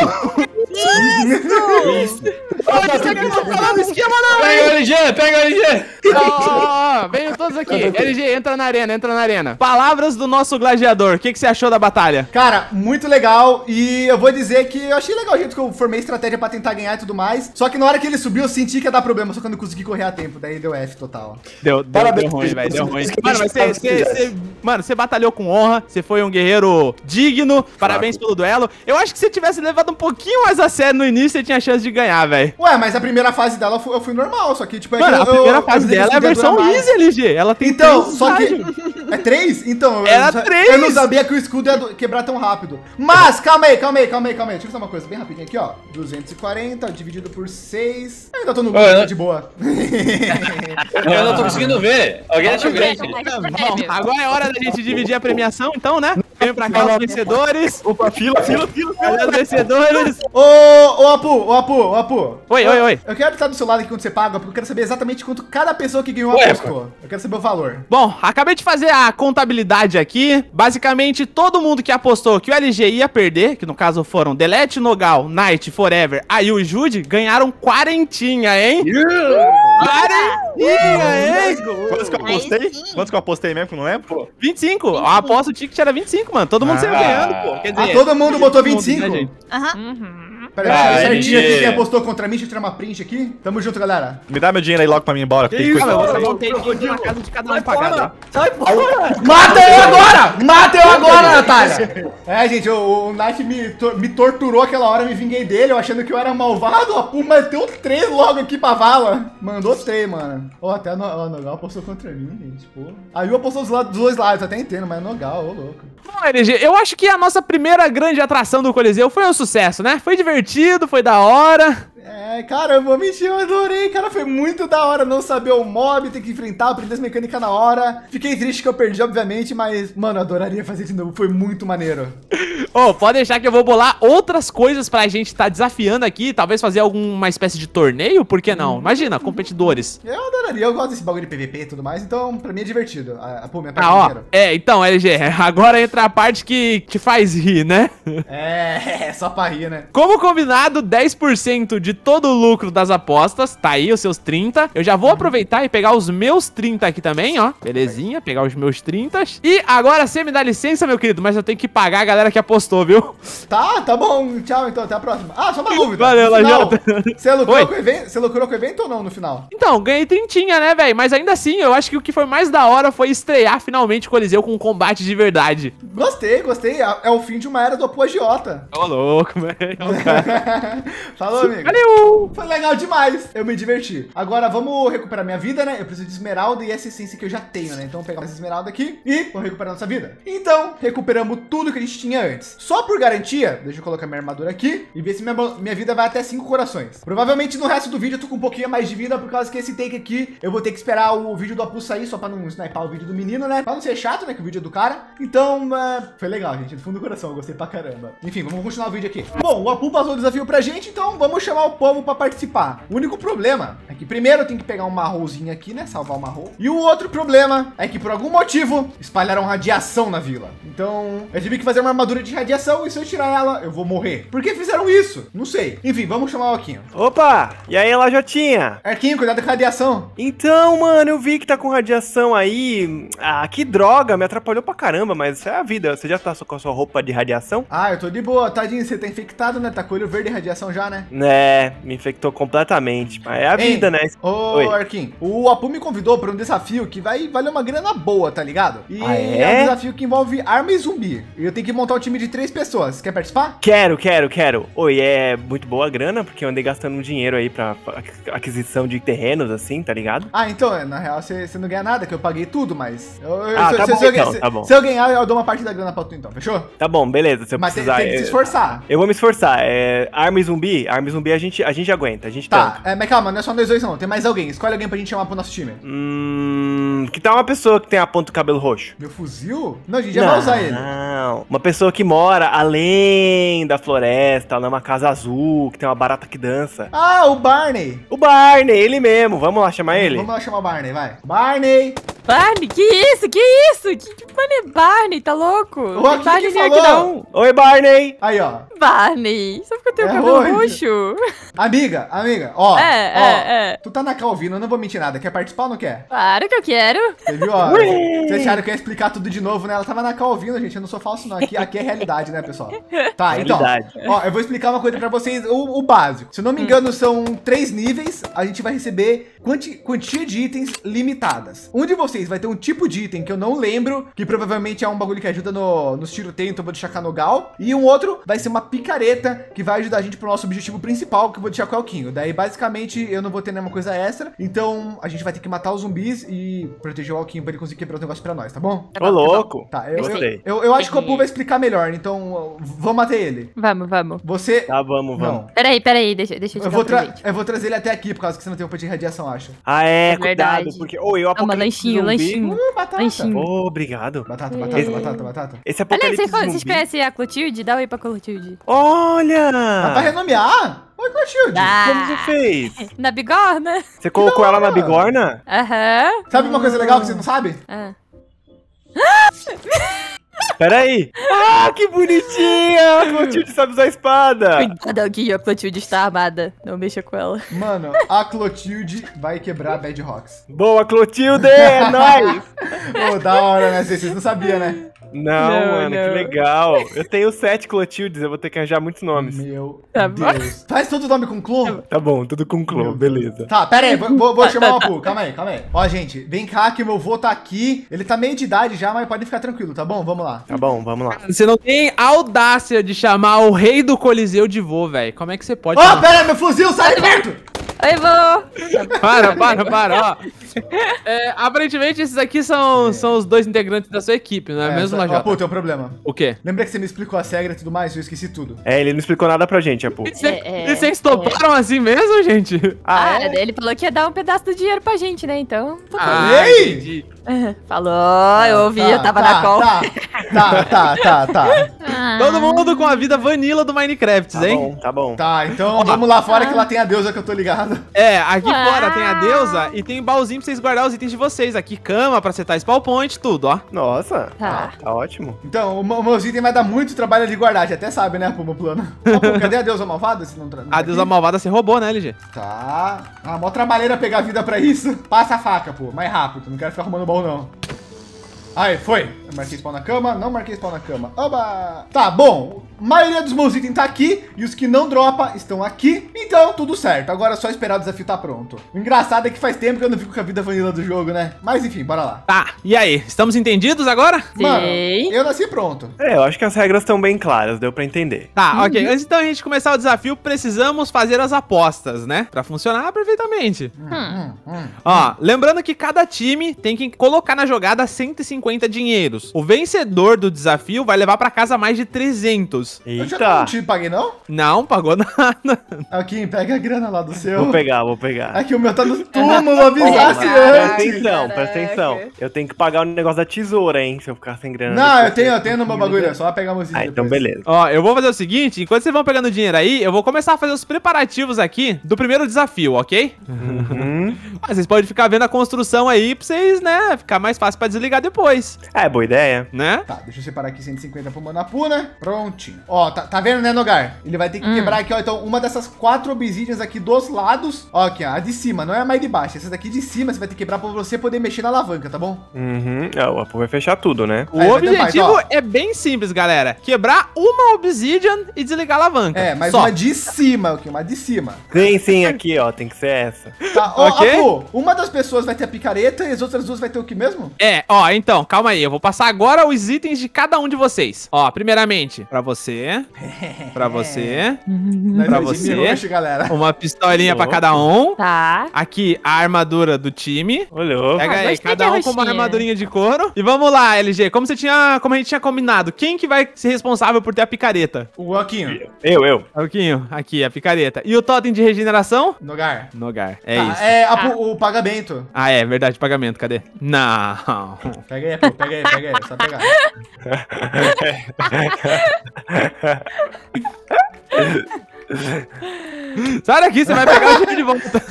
Pega o LG, pega o LG! Ó, venham todos aqui. LG, entra na arena, entra na arena. Palavras do nosso gladiador, o que você achou da batalha? Cara, muito legal. E eu vou dizer que eu achei legal o jeito que eu formei estratégia pra tentar ganhar e tudo mais. Só que na hora que ele subiu, eu senti que ia dar problema. Só que eu não consegui correr a tempo, daí deu F total. Deu ruim, velho, deu ruim. Mano, mas você batalhou com honra. Você foi um guerreiro digno. Parabéns pelo duelo. Eu acho que se tivesse levado um pouquinho mais a sério no início, você tinha chance de ganhar, velho. Ué, mas a primeira fase dela eu fui normal, só que tipo... Mano, a primeira fase dela é a versão easy, LG. Ela tem então, só que... É 3? Então, eu não sabia que o escudo ia quebrar tão rápido. Mas, calma aí, calma aí, calma aí, calma aí. Deixa eu fazer uma coisa bem rapidinho aqui, ó. 240 dividido por 6. Eu ainda tô no Google, tá de boa. Eu não tô conseguindo ver. Alguém achou grande. Bom, agora é hora da gente dividir a premiação, então, né? Vem pra cá os vencedores. Opa, fila, fila, fila. Olha os vencedores. Ô, Apu, ô, Apu, ô, Apu. Oi, oi, oi. Eu quero estar do seu lado aqui quando você paga, porque eu quero saber exatamente quanto cada pessoa que ganhou apostou. Eu quero saber o valor. Bom, acabei de fazer a contabilidade aqui. Basicamente, todo mundo que apostou que o LG ia perder, que no caso foram Dlet, Nogal, Nait, Forever, Ayu e Judy, ganharam quarentinha, hein? Quarentinha, hein? Quantos que eu apostei? Quantos que eu apostei mesmo, não lembro? 25. A aposta do ticket era 25, mano. Todo mundo saiu ganhando, pô. Quer dizer, todo mundo botou 25? Aham. Pera aí, certinho aqui, quem apostou contra mim, deixa eu tirar uma print aqui. Tamo junto, galera. Me dá meu dinheiro aí logo pra mim ir embora. Tem coisa pra fazer na casa de cada um pagar. Sai fora! Mata eu agora! Mata eu agora, Natália! É, gente, o Nike me torturou aquela hora, eu me vinguei dele, eu achando que eu era malvado. A Puma meteu 3 logo aqui pra vala. Mandou 3, mano. Ó, até a Nogal apostou contra mim, gente, pô. A Yu apostou dos dois lados, até entendo, mas Nogal, ô louco. Bom, LG, eu acho que a nossa primeira grande atração do Coliseu foi um sucesso, né? Foi divertido. Foi da hora. É, cara, eu vou mentir, eu adorei, cara, foi muito da hora não saber o mob, ter que enfrentar, aprender as mecânicas na hora. Fiquei triste que eu perdi, obviamente, mas, mano, eu adoraria fazer de novo, foi muito maneiro. Oh, pode deixar que eu vou bolar outras coisas pra gente estar desafiando aqui, talvez fazer alguma espécie de torneio, por que não? Imagina, competidores. Eu adoraria, eu gosto desse bagulho de PVP e tudo mais, então pra mim é divertido. Pô, minha parte inteira. É, então, LG, agora entra a parte que te faz rir, né? É, só pra rir, né? Como combinado, 10% de de todo o lucro das apostas. Tá aí os seus 30. Eu já vou aproveitar e pegar os meus 30 aqui também, ó. Belezinha, pegar os meus 30. E agora você me dá licença, meu querido, mas eu tenho que pagar a galera que apostou, viu? Tá, tá bom. Tchau, então. Até a próxima. Ah, só uma dúvida. Valeu, Lggj. Você lucrou com o evento ou não no final? Então, ganhei 30, né, velho? Mas ainda assim, eu acho que o que foi mais da hora foi estrear finalmente o Coliseu com um combate de verdade. Gostei, gostei. É o fim de uma era do Apu agiota. Ô, louco, velho. Falou, amigo. Valeu! Foi legal demais. Eu me diverti. Agora vamos recuperar minha vida, né? Eu preciso de esmeralda e essa essência que eu já tenho, né? Então vou pegar essa esmeralda aqui e vou recuperar nossa vida. Então, recuperamos tudo que a gente tinha antes. Só por garantia, deixa eu colocar minha armadura aqui e ver se minha vida vai até 5 corações. Provavelmente no resto do vídeo eu tô com um pouquinho mais de vida, por causa que esse take aqui eu vou ter que esperar o vídeo do Apu sair, só pra não sniper o vídeo do menino, né? Pra não ser chato, né? Que o vídeo é do cara. Então, foi legal, gente. Do fundo do coração, eu gostei pra caramba. Enfim, vamos continuar o vídeo aqui. Bom, o Apu passou o desafio pra gente, então vamos chamar o povo pra participar. O único problema é que primeiro eu tenho que pegar um marronzinho aqui, né? Salvar o marrom. E o outro problema é que por algum motivo espalharam radiação na vila. Então, eu tive que fazer uma armadura de radiação e se eu tirar ela, eu vou morrer. Por que fizeram isso? Não sei. Enfim, vamos chamar o Alquinho. Opa! E aí, Lgjotinha? Arquinho, cuidado com a radiação. Então, mano, eu vi que tá com radiação aí. Ah, que droga, me atrapalhou pra caramba, mas isso é a vida. Você já tá com a sua roupa de radiação? Ah, eu tô de boa, tadinho, você tá infectado, né? Tá com o olho verde de radiação já, né? É, me infectou completamente. Mas é a vida, né? Ô, Arquinho, o Apu me convidou pra um desafio que vai valer uma grana boa, tá ligado? E é um desafio que envolve arma e zumbi. E eu tenho que montar um time de 3 pessoas. Quer participar? Quero. Oi, é muito boa a grana, porque eu andei gastando um dinheiro aí pra aquisição de terrenos, assim, tá ligado? Ah, então, na real, você não ganha nada, que eu paguei tudo, mas... Se eu ganhar, eu dou uma parte da grana pra tu, então, fechou? Tá bom, beleza, se eu precisar... Mas tem que se esforçar. Eu vou me esforçar. Arma e zumbi a gente aguenta, a gente tá. Tá, mas calma, não é só nós dois, não. Tem mais alguém. Escolhe alguém pra gente chamar pro nosso time. Que tal uma pessoa que tem a ponta do cabelo roxo? Meu fuzil? Não, a gente já vai usar ele. Não, uma pessoa que mora além da floresta, numa casa azul, que tem uma barata que dança. Ah, o Barney. O Barney, ele mesmo. Vamos lá chamar ele? Vamos lá chamar o Barney, vai. Barney! Barney, que isso? Que isso? Que mano é Barney? Tá louco? O Barney veio aqui dar um. Oi, Barney! Aí, ó. Barney, só porque eu tenho cabelo roxo. Amiga, ó. Tu tá na Calvino, eu não vou mentir nada. Quer participar ou não quer? Claro que eu quero. Você viu, ó? Vocês acharam que eu ia explicar tudo de novo, né? Ela tava na Calvino, gente. Eu não sou falso, não. Aqui é realidade, né, pessoal? Tá, então. Ó, eu vou explicar uma coisa pra vocês, o básico. Se eu não me engano, são 3 níveis. A gente vai receber quantia de itens limitadas. Um de vocês vai ter um tipo de item que eu não lembro, que provavelmente é um bagulho que ajuda nos tiroteios, então vou deixar com a Nogal. E um outro vai ser uma picareta, que vai ajudar a gente pro nosso objetivo principal, que eu vou deixar com o Alquinho. Daí, basicamente, eu não vou ter nenhuma coisa extra, então a gente vai ter que matar os zumbis e proteger o Alquinho pra ele conseguir quebrar o negócio pra nós, tá bom? Ô, louco! Tá, eu acho que o Apu vai explicar melhor, então vamos matar ele. Vamos. Você... Tá, vamos. Peraí, deixa eu te eu vou trazer ele até aqui, por causa que você não tem um pouco de radiação, acho. Ah, é, cuidado, porque... eu apocalipse... Lanchinho. Batata. Oh, obrigado. Batata. Esse é apocalipse zumbi. Aliás, vocês conhecem a Clotilde? Dá um oi pra Clotilde. Olha! Dá pra renomear? Oi, Clotilde. Como você fez? Na bigorna. Você colocou ela na bigorna? Aham. Sabe uma coisa legal que você não sabe? Peraí. Ah, que bonitinha! A Clotilde sabe usar a espada. Cuidado, Alquinho. A Clotilde está armada. Não mexa com ela. Mano, a Clotilde vai quebrar Bad Rocks. Boa, Clotilde! É nóis! Pô, da hora, né? Vocês não sabiam, né? Não, mano, que legal. Eu tenho 7 Clotildes, eu vou ter que arranjar muitos nomes. Meu Deus. Faz todo nome com Clo? Tá bom, tudo com Clo, beleza. Tá, pera aí, vou chamar o Apu. Calma aí. Ó, gente, vem cá que meu vô tá aqui. Ele tá meio de idade já, mas pode ficar tranquilo, tá bom? Vamos lá. Tá bom, vamos lá. Você não tem audácia de chamar o rei do Coliseu de vô, velho. Como é que você pode... Ó, pera, meu fuzil, sai de perto! Oi, vô! Para, ó. Aparentemente, esses aqui são os 2 integrantes da sua equipe, não é mesmo, Lggj? Apu, tem um problema. O quê? Lembra que você me explicou a regra e tudo mais? Eu esqueci tudo. É, ele não explicou nada pra gente, Apu. E vocês toparam assim mesmo, gente? Ele falou que ia dar um pedaço do dinheiro pra gente, né? Então... Entendi. Falou, eu ouvi, eu tava na call. Tá. Todo mundo com a vida vanilla do Minecraft, tá, hein? Bom, tá bom. Tá, então vamos lá fora que lá tem a deusa que eu tô ligado. É, aqui fora tem a deusa e tem um baúzinho pra vocês guardar os itens de vocês. Aqui, cama pra setar spawn point, tudo, ó. Nossa, tá ótimo. Então, o meus itens vai dar muito trabalho de guardar, já até sabe, né, Puma Plano? Pô, cadê a deusa malvada? Não a deusa malvada você roubou, né, LG? Tá. Ah, mó trabalheira pegar vida pra isso. Passa a faca, pô, mais rápido. Não quero ficar arrumando baú, não. Aí, foi. Eu marquei spawn na cama, não marquei spawn na cama. Oba! Tá, bom. A maioria dos meus itens tá aqui e os que não dropa estão aqui. Então, tudo certo. Agora é só esperar o desafio tá pronto. O engraçado é que faz tempo que eu não fico com a vida vanilla do jogo, né? Mas enfim, bora lá. Tá, e aí? Estamos entendidos agora? Sim. Mano, eu nasci pronto. É, eu acho que as regras estão bem claras, deu pra entender. Tá, ok. Antes então a gente começar o desafio, precisamos fazer as apostas, né? Pra funcionar perfeitamente. Ó, lembrando que cada time tem que colocar na jogada 150 dinheiros. O vencedor do desafio vai levar pra casa mais de 300. Eita. Eu já não paguei, não? Não, pagou nada. Aqui, pega a grana lá do seu. Vou pegar, vou pegar. Aqui, o meu tá no túmulo, avisasse antes. Presta atenção, presta atenção. Eu tenho que pagar o negócio da tesoura, hein, se eu ficar sem grana. Não, eu tenho no meu bagulho, é só pegar meus itens. Ah, então beleza. Ó, eu vou fazer o seguinte, enquanto vocês vão pegando dinheiro aí, eu vou começar a fazer os preparativos aqui do primeiro desafio, ok? Mas vocês podem ficar vendo a construção aí pra vocês, né, ficar mais fácil pra desligar depois. É, boa ideia, né? Tá, deixa eu separar aqui 150 pro Manapu, né? Prontinho. Ó, tá vendo, né, Nogar? Ele vai ter que quebrar aqui, ó, então, uma dessas 4 obsidians aqui dos lados. Ó, aqui, ó, a de cima, não é a mais de baixo. Essa daqui de cima você vai ter que quebrar pra você poder mexer na alavanca, tá bom? Uhum. O Apu vai fechar tudo, né? O objetivo é bem simples, galera. Quebrar uma obsidian e desligar a alavanca. É, mas só uma de cima, aqui, uma de cima. Tem sim, aqui, ó, tem que ser essa. Tá, ó, okay? Apu, uma das pessoas vai ter a picareta e as outras duas vai ter o que mesmo? É, ó, então, calma aí, eu vou passar agora os itens de cada um de vocês. Ó, primeiramente, pra você, pra você, pra você, roxo, galera. Uma pistolinha pra cada um. Tá. Aqui, a armadura do time. Olhou. Pega aí, cada um com uma armadurinha de couro. E vamos lá, LG, como a gente tinha combinado, quem que vai ser responsável por ter a picareta? O Alquinho. Eu. Alquinho, aqui, a picareta. E o totem de regeneração? Nogar. Nogar, é isso. É, o pagamento. Ah, é, verdade, pagamento, cadê? Não. Pega aí, pô, pega aí. Pega aí, só pegar. Sai daqui, você vai pegar o dinheiro de volta.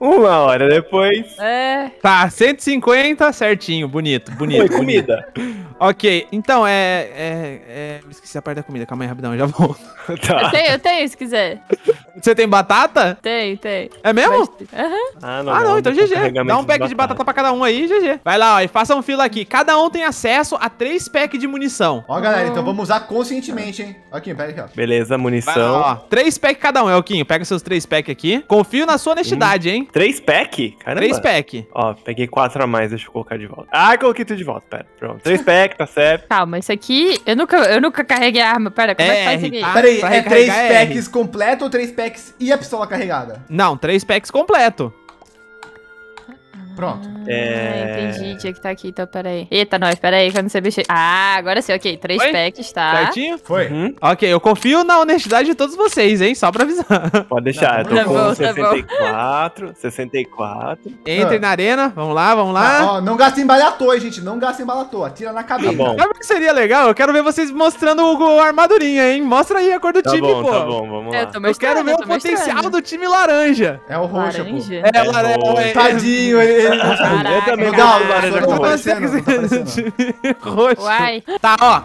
Uma hora depois. É. Tá, 150, certinho, bonito. Foi comida. Ok, então esqueci a parte da comida, calma aí, rapidão, eu já volto. Tá. Eu tenho, se quiser. Você tem batata? Tem. É mesmo? Ah, não, então GG. Dá um pack de batata pra cada um aí, GG. Vai lá, ó, e faça um fila aqui. Cada um tem acesso a 3 packs de munição. Ó, galera, então vamos usar conscientemente, hein? Aqui, pega aqui, ó. Beleza, munição. Vai lá, ó, 3 packs cada um, Elquinho. Pega seus 3 packs aqui. Confio na sua honestidade, hein? 3 packs? Caramba. 3 packs. Ó, peguei 4 a mais, deixa eu colocar de volta. Ah, coloquei tudo de volta, pera. Pronto, 3 packs, tá certo. Calma, isso aqui, eu nunca carreguei a arma. Pera, como é que faz isso aqui? Peraí, é 3 packs completo ou 3 packs e a pistola carregada? Não, 3 packs completo. Pronto. Entendi, tinha que tá aqui, então peraí. Eita, nós, peraí, que eu não sei mexer. Ah, agora sim, ok. 3 packs, tá? Certinho? Foi. Ok, eu confio na honestidade de todos vocês, hein? Só pra avisar. Pode deixar, eu tô com 64. Entrem na arena, vamos lá. Ó, não gastem bala à toa, gente, não gastem bala à toa. Atira na cabeça. Tá bom. Sabe o que seria legal? Eu quero ver vocês mostrando a armadurinha, hein? Mostra aí a cor do time, pô. Tá bom, vamos lá. Eu quero ver o potencial do time laranja. É o roxo, pô. É o laranja. Tadinho, ele. Caraca, eu também gosto da laranja com roxo. Uai. Tá, ó.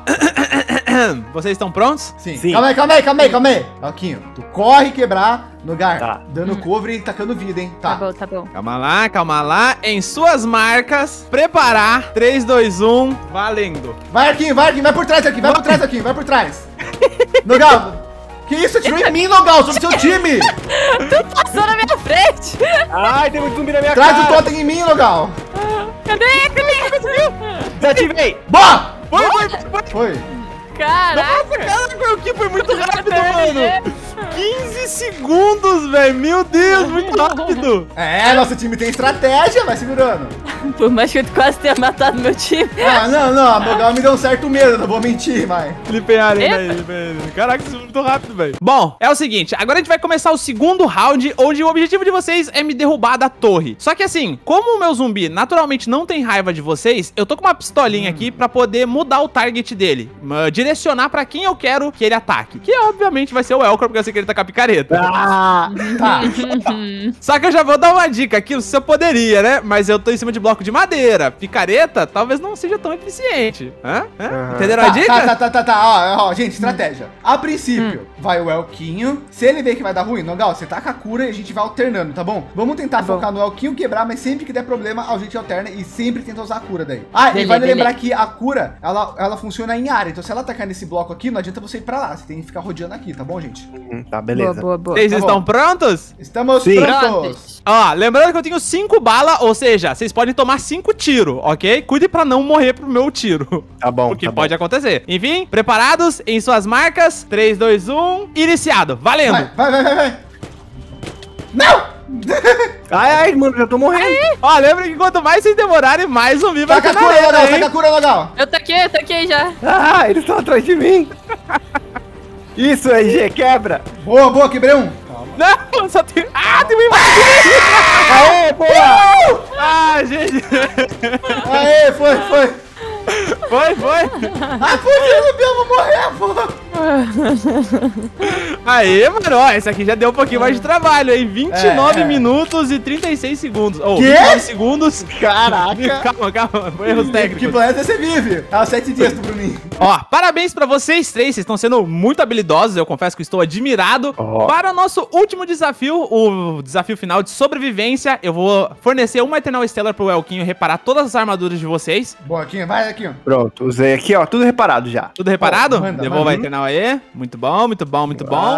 Vocês estão prontos? Sim. Calma aí. Alquinho, tu corre quebrar Nogar, dando cover e tacando vida, hein? Tá bom. Calma lá. Em suas marcas, preparar. 3, 2, 1, valendo. Vai, Alquinho. Vai por trás aqui. Nogar. Que isso? Tirou em mim, Nogal, sobre seu time! Tu passou na minha frente! Ai, tem muito zumbi na minha cara! Traz o totem em mim, Nogal! Cadê? Desativei! Boa! Foi! Caraca! Nossa, cara, o que foi muito rápido, mano! 15 segundos, velho! Meu Deus, muito rápido! É, nosso time tem estratégia, vai segurando! Por mais que eu quase tenha matado meu time. Ah, não, não. A Nogal me deu um certo medo, não vou mentir, mas... Flipei a arena aí, velho. Caraca, isso foi muito rápido, velho. Bom, é o seguinte. Agora a gente vai começar o segundo round, onde o objetivo de vocês é me derrubar da torre. Só que assim, como o meu zumbi naturalmente não tem raiva de vocês, eu tô com uma pistolinha aqui pra poder mudar o target dele. Direcionar pra quem eu quero que ele ataque. Que obviamente vai ser o Elcro, porque eu sei que ele tá com a picareta. Ah, tá. Só que eu já vou dar uma dica aqui, se eu poderia, né? Mas eu tô em cima de bloco de madeira. Picareta talvez não seja tão eficiente. Hã? Hã? Uhum. Entenderam a dica? Tá. Ó, gente, estratégia. A princípio, vai o Elquinho. Se ele ver que vai dar ruim, Nogal, você taca a cura e a gente vai alternando, tá bom? Vamos tentar focar no Elquinho, quebrar, mas sempre que der problema, a gente alterna e sempre tenta usar a cura daí. Ah, e vale lembrar que a cura, ela funciona em área. Então, se ela atacar nesse bloco aqui, não adianta você ir pra lá. Você tem que ficar rodeando aqui, tá bom, gente? Tá, beleza. Boa. Vocês estão prontos? Estamos prontos. Ó, lembrando que eu tenho 5 balas, ou seja, vocês podem tomar 5 tiros, ok? Cuide pra não morrer pro meu tiro. Tá bom. Porque pode acontecer. Enfim, preparados em suas marcas? 3, 2, 1, iniciado. Valendo. Vai. Não! Ai, mano, já tô morrendo. Aí. Ó, lembra que quanto mais vocês demorarem, mais zumbi vai ficar na arena, Nogal, taca a cura, Nogal. Eu taquei já. Ah, eles estão atrás de mim. Isso, LG, quebra. Boa, quebrei um. Não, só tem... Ah, tem um embaixo. Aê, boa. Ah, gente. Aê, foi. Foi. Ah, fugiu, eu vou morrer, pô. Aê, mano, ó, esse aqui já deu um pouquinho mais de trabalho, hein? 29 minutos e 36 segundos. Oh, 29 segundos. Caraca. Calma, foi erros técnicos. Que planeta você vive? Ah, 7 dias pro Bruninho. Ó, parabéns pra vocês três, vocês estão sendo muito habilidosos, eu confesso que estou admirado. Para o nosso último desafio, o desafio final de sobrevivência, eu vou fornecer uma Eternal Stellar pro Elquinho reparar todas as armaduras de vocês. Boa, Elquinho, vai aqui, ó. Pronto, usei aqui, ó, tudo reparado já. Tudo reparado? Devolva a Eternal aí. Muito bom.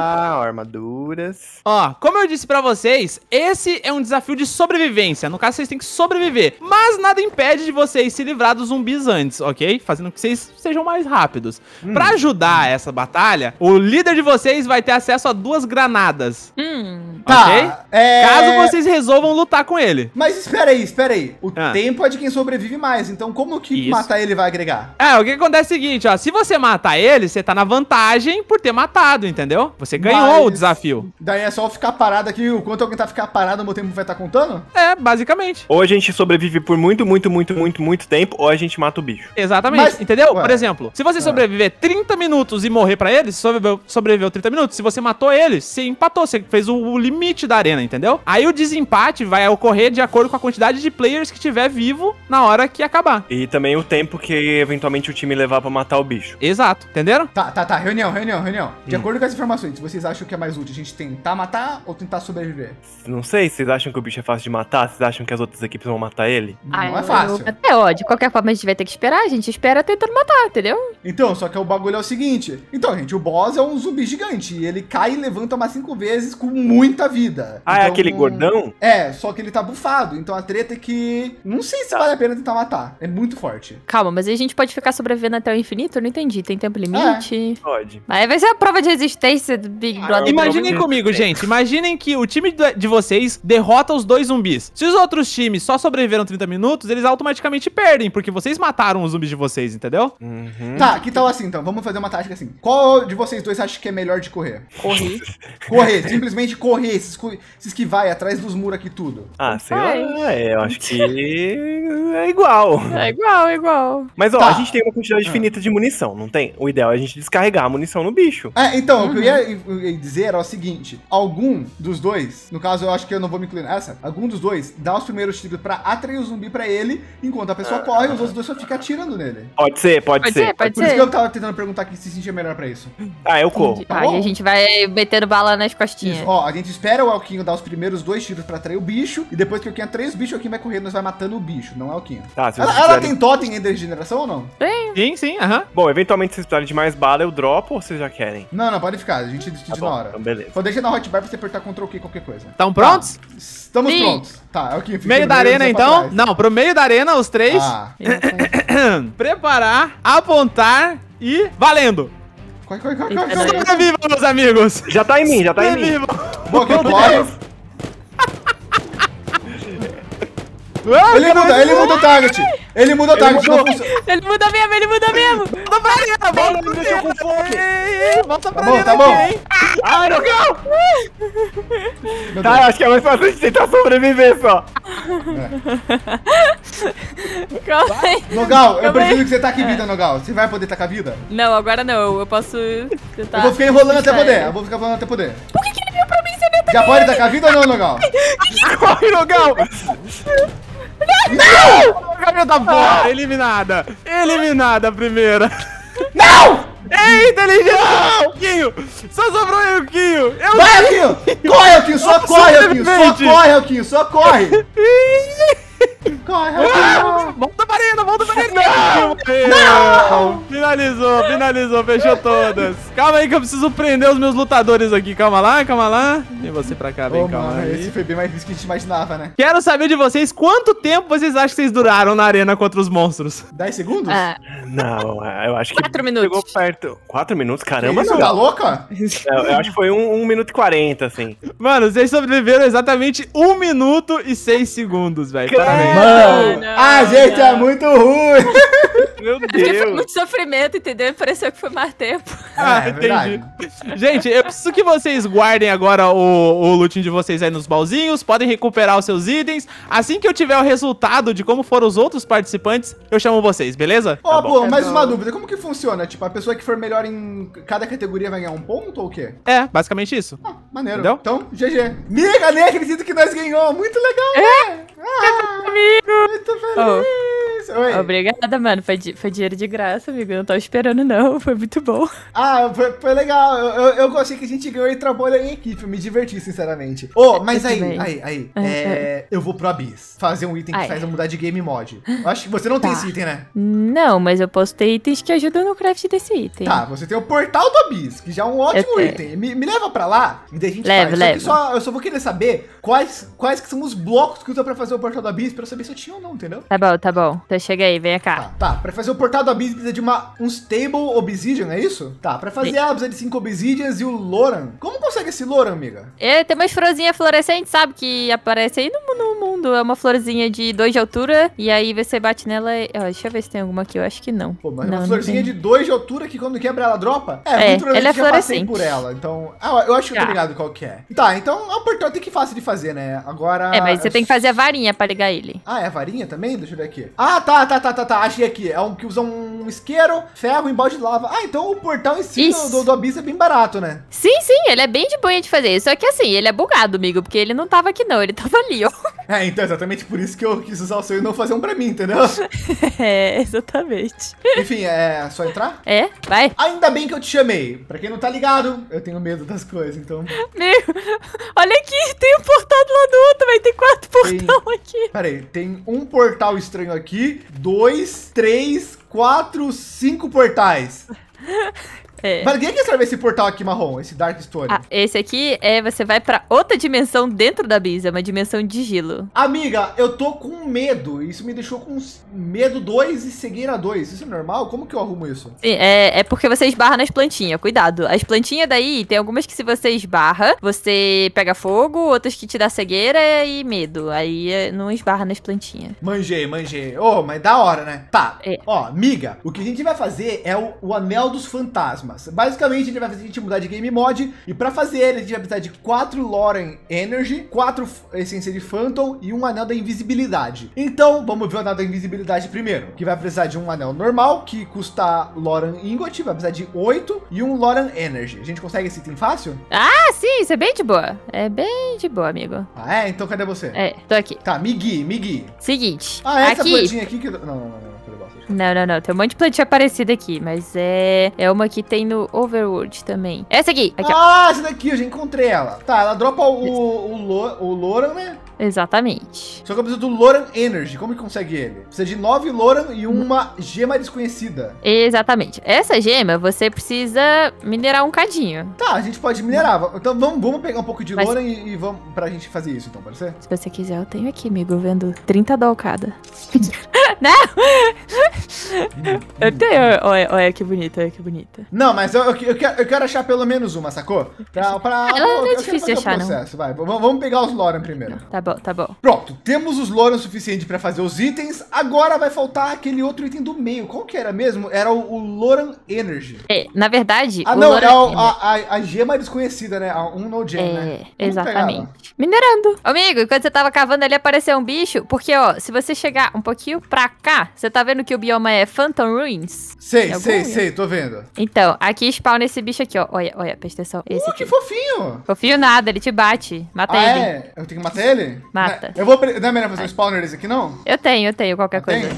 Ah, armaduras. Ó, como eu disse pra vocês, esse é um desafio de sobrevivência. No caso, vocês têm que sobreviver. Mas nada impede de vocês se livrar dos zumbis antes, ok? Fazendo que vocês sejam mais rápidos. Pra ajudar essa batalha, o líder de vocês vai ter acesso a 2 granadas. Ok? Tá, caso vocês resolvam lutar com ele. Mas espera aí. O tempo é de quem sobrevive mais. Então, como que matar ele vai agregar? É, o que acontece é o seguinte, ó. Se você matar ele, você tá na vantagem por ter matado, entendeu? Você ganhou o desafio. Daí é só ficar parado aqui. O quanto alguém tá ficar parado, o meu tempo vai estar contando? É, basicamente. Ou a gente sobrevive por muito tempo, ou a gente mata o bicho. Exatamente, entendeu? Ué. Por exemplo, se você sobreviver 30 minutos e morrer pra ele, sobreviveu 30 minutos. Se você matou ele, você empatou. Você fez o limite da arena, entendeu? Aí o desempate vai ocorrer de acordo com a quantidade de players que tiver vivo na hora que acabar. E também o tempo que eventualmente o time levar pra matar o bicho. Exato, entenderam? Tá. Reunião. De acordo com as informações, vocês acham que é mais útil a gente tentar matar ou tentar sobreviver? Não sei, vocês acham que o bicho é fácil de matar? Vocês acham que as outras equipes vão matar ele? Não é fácil. Até, ó, de qualquer forma a gente vai ter que esperar, a gente espera tentando matar, entendeu? Então, só que o bagulho é o seguinte. Então, gente, o boss é um zumbi gigante e ele cai e levanta umas 5 vezes com muita vida. Ah, então, é aquele gordão? É, só que ele tá bufado, então a treta é que... Não sei se vale a pena tentar matar, é muito forte. Calma, mas a gente pode ficar sobrevivendo até o infinito? Eu não entendi. Tem tempo limite? É, pode. Aí vai ser a prova de resistência do Big Brother. Imaginem comigo, gente. Imaginem que o time de vocês derrota os 2 zumbis. Se os outros times só sobreviveram 30 minutos, eles automaticamente perdem, porque vocês mataram os zumbis de vocês, entendeu? Tá, que tal assim, então? Vamos fazer uma tática assim. Qual de vocês dois acha que é melhor de correr? Correr. Simplesmente correr. Se esquivar atrás dos muros aqui tudo. Ah, sei lá. Eu acho que é igual. É igual. Mas, ó, a gente tem uma quantidade infinita de munição, não tem? O ideal é a gente descarregar a munição no bicho. É, então, o que eu ia dizer era o seguinte. Algum dos dois, no caso, eu acho que eu não vou me incluir nessa. Algum dos dois dá os primeiros tiros pra atrair o zumbi pra ele, enquanto a pessoa corre, os outros dois só ficam atirando nele. Pode ser. Por isso que eu tava tentando perguntar aqui se sentia melhor pra isso. Ah, eu corro. Tá, e a gente vai metendo bala nas costinhas. Isso. Ó, a gente espera o Alquinho dar os primeiros 2 tiros pra atrair o bicho, e depois que o Alquinho atrai os bichos, o Alquinho vai correr, nós vai matando o bicho, não é o Alquinho. Tá, ela tem totem ainda de geração ou não? Sim, aham. Bom, eventualmente vocês precisarem de mais bala, eu dropo ou vocês já querem? Não, pode ficar, a gente decide na hora. Então, beleza. Só deixa na hotbar pra você apertar Ctrl Q qualquer coisa. Estão prontos? Estamos prontos. Tá, é o que fica. Meio da arena, então? Não, pro meio da arena, os 3. Preparar, apontar e valendo. Corre. Sobrevivam, meus amigos. Já tá em mim, Boa, que Ele muda o target. Ele muda o target. Ele muda mesmo, ele muda mesmo. Volta pra ele, volta pra ele. Volta pra ele, tá bom. Ai, Nogal. Tá, acho que é mais fácil de tentar sobreviver só. Calma aí. Nogal, eu prefiro que você taque vida, Nogal. Você vai poder tacar vida? Não, agora não. Eu posso tentar. Eu vou ficar enrolando até poder. Eu vou ficar enrolando até poder. Por que ele veio pra mim? Já pode tacar a vida ou não, Nogal? Corre, Nogal! Não! Gabriel da bola! Eliminada! Eliminada a primeira! Não! Eita, inteligente! Só sobrou eu, Alquinho! Vai, Alquinho! Corre, Alquinho! Só corre, Alquinho! Só corre, Alquinho! Só corre! Corre, Alquinho! Volta pra arena! Volta pra arena! Não! Finalizou, finalizou, fechou todas. Calma aí que eu preciso prender os meus lutadores aqui. Calma lá, calma lá. E você pra cá, vem, calma aí. Esse foi bem mais difícil que a gente imaginava, né? Quero saber de vocês quanto tempo vocês acham que vocês duraram na arena contra os monstros. 10 segundos? Ah. Não, eu acho que... 4 minutos. Chegou perto. 4 minutos? Caramba, não. Tá louca? Eu acho que foi 1 minuto e 40, assim. Mano, vocês sobreviveram exatamente 1 minuto e 6 segundos, velho. Parabéns. Mano, a gente é muito ruim. Meu Deus. Foi muito sofrimento, entendeu? Pareceu que foi mais tempo. Ah, é entendi. Gente, eu preciso que vocês guardem agora o lootinho de vocês aí nos baúzinhos. Podem recuperar os seus itens. Assim que eu tiver o resultado de como foram os outros participantes, eu chamo vocês, beleza? Ó, Apu, mais uma dúvida. Como que funciona? Tipo, a pessoa que for melhor em cada categoria vai ganhar um ponto ou o quê? É, basicamente isso. Ah, maneiro. Entendeu? Então, GG. Miga, nem acredito que nós ganhamos. Muito legal, né? Ah, amigo. Muito feliz. Oi. Obrigada, mano. Foi dinheiro de graça, amigo. Eu não tava esperando, não. Foi muito bom. Ah, foi legal. Eu gostei que a gente ganhou e trabalhou em equipe. Eu me diverti, sinceramente. Oh, mas eu vou pro Abyss. Fazer um item que faz eu mudar de game mod. Eu acho que você não tem esse item, né? Não, mas eu posso ter itens que ajudam no craft desse item. Tá, você tem o portal do Abyss, que já é um ótimo item. Me leva pra lá e daí a gente faz. Eu só vou querer saber quais que são os blocos que usa pra fazer o portal do Abyss, pra eu saber se eu tinha ou não, entendeu? Tá bom, tá bom. Então chega aí, vem cá. Tá, pra fazer o portal do Abyss precisa de um stable obsidian, é isso? Tá, pra fazer a precisa de 5 obsidians e o Loran. Como consegue esse Loran, amiga? É, tem umas florzinhas fluorescentes, sabe? Que aparece aí no mundo. É uma florzinha de 2 de altura e aí você bate nela e... Ó, deixa eu ver se tem alguma aqui, eu acho que não. Pô, mas não, uma florzinha de 2 de altura que quando quebra ela dropa? É, muito ela é fluorescente. Eu passei por ela, então... Ah, eu acho que eu tô ligado qual que é. Tá, então é um portal tem que fácil de fazer, né? Agora... É, mas você tem que fazer a varinha pra ligar ele. Ah, é a varinha também? Deixa eu ver aqui. Ah, tá, achei aqui. É um que usa um isqueiro, ferro, embalde de lava. Ah, então o portal em si do Abyss é bem barato, né? Sim, sim, ele é bem de boinha de fazer. Só que assim, ele é bugado, amigo, porque ele não tava aqui não, ele tava ali, ó. É, então exatamente por isso que eu quis usar o seu e não fazer um pra mim, entendeu? É, exatamente. Enfim, é só entrar? É, vai. Ainda bem que eu te chamei. Pra quem não tá ligado, eu tenho medo das coisas, então... Meu, olha aqui, tem um portal do lado do outro, velho. Tem 4 portal aqui. Pera aí, tem um portal estranho aqui. 2, 3, 4, 5 portais. É. Mas ninguém quer saber esse portal aqui marrom, esse Dark Story. Ah, esse aqui você vai pra outra dimensão dentro da Abyss, uma dimensão de gelo. Amiga, eu tô com medo. Isso me deixou com medo 2 e cegueira 2. Isso é normal? Como que eu arrumo isso? Sim, é porque você esbarra nas plantinhas, cuidado. As plantinhas daí, tem algumas que se você esbarra, você pega fogo, outras que te dá cegueira e medo. Aí não esbarra nas plantinhas. Manjei. Oh, mas da hora, né? Tá, ó, amiga, o que a gente vai fazer é o Anel dos Fantasmas. Basicamente, a gente vai fazer a gente mudar de game mod. E pra fazer ele, a gente vai precisar de 4 Loran Energy, 4 essência de Phantom e um anel da invisibilidade. Então, vamos ver o anel da invisibilidade primeiro. Que vai precisar de um anel normal, que custa Loran Ingot, vai precisar de 8 e um Loran Energy. A gente consegue esse item fácil? Ah, sim, isso é bem de boa. É bem de boa, amigo. Ah, é? Então cadê você? É, tô aqui. Tá, me guie. Seguinte. Ah, essa plantinha aqui que... Não. Não. Tem um monte de plantinha parecida aqui, mas é uma que tem no Overworld também. Essa aqui. Essa daqui, eu já encontrei ela. Tá, ela dropa o Loran, né? Exatamente. Só que eu preciso do Loran Energy. Como que consegue ele? Precisa de 9 Loran e uma gema desconhecida. Exatamente. Essa gema, você precisa minerar um cadinho. Tá, a gente pode minerar. Então vamos pegar um pouco de Loran e vamos pra gente fazer isso, então, pode ser? Se você quiser, eu tenho aqui, amigo, vendo 30 dólares cada. Não! Eu tenho. Olha que bonita, olha que bonita. Não, mas eu quero achar pelo menos uma, sacou? Ela não é difícil achar, não. Vai, vamos pegar os Loran primeiro. Tá bom, tá bom. Pronto, temos os Loran o suficiente pra fazer os itens. Agora vai faltar aquele outro item do meio. Qual que era mesmo? Era o Loran Energy. É, na verdade... Ah, não, é a gema desconhecida, né? A Unnogem, né? É, exatamente. Minerando. Amigo, enquanto você tava cavando ali, apareceu um bicho. Porque, ó, se você chegar um pouquinho pra cá, você tá vendo que o bioma é Phantom Ruins? Sei, tô vendo. Então, aqui spawna esse bicho aqui, ó. Olha, presta atenção. Esse que fofinho! Fofinho nada, ele te bate. Mata ele. É? Eu tenho que matar ele? Mata. Eu vou... Não é melhor fazer um spawner desse aqui, não? Eu tenho qualquer coisa.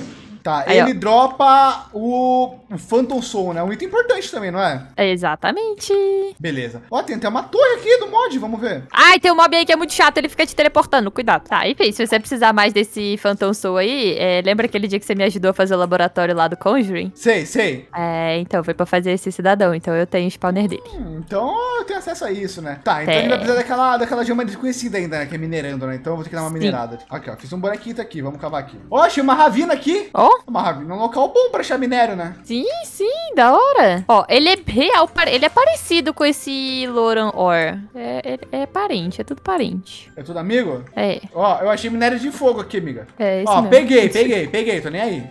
Tá, aí, ele dropa o Phantom Soul, né? Um item importante também, não é? Exatamente. Beleza. Ó, tem até uma torre aqui do mod, vamos ver. Ai, tem um mob aí que é muito chato, ele fica te teleportando, cuidado. Tá, enfim, se você precisar mais desse Phantom Soul aí, lembra aquele dia que você me ajudou a fazer o laboratório lá do Conjuring? Sei. É, então, foi pra fazer esse cidadão, então eu tenho o spawner dele. Então eu tenho acesso a isso, né? Tá, então ele vai precisar daquela gema desconhecida ainda, né? Que é minerando, né? Então eu vou ter que dar uma minerada. Sim. Aqui, ó, fiz um bonequinho aqui, vamos cavar aqui. Ó, achei uma ravina aqui. Ó. Uma ravina, um local bom pra achar minério, né? Sim, da hora. Ó, ele é real, ele é parecido com esse Loran Ore. É parente, é tudo parente. É tudo amigo? É. Ó, eu achei minério de fogo aqui, amiga. É, isso. Ó, mesmo. Peguei, tô nem aí.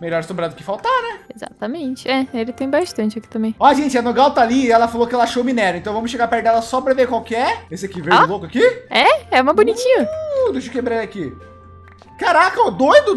Melhor sobrado que faltar, né? Exatamente, ele tem bastante aqui também. Ó, gente, a Nogal tá ali e ela falou que ela achou minério, então vamos chegar perto dela só pra ver qual que é. Esse aqui, verde louco aqui? É uma bonitinha. Deixa eu quebrar ele aqui. Caraca, ó, doido.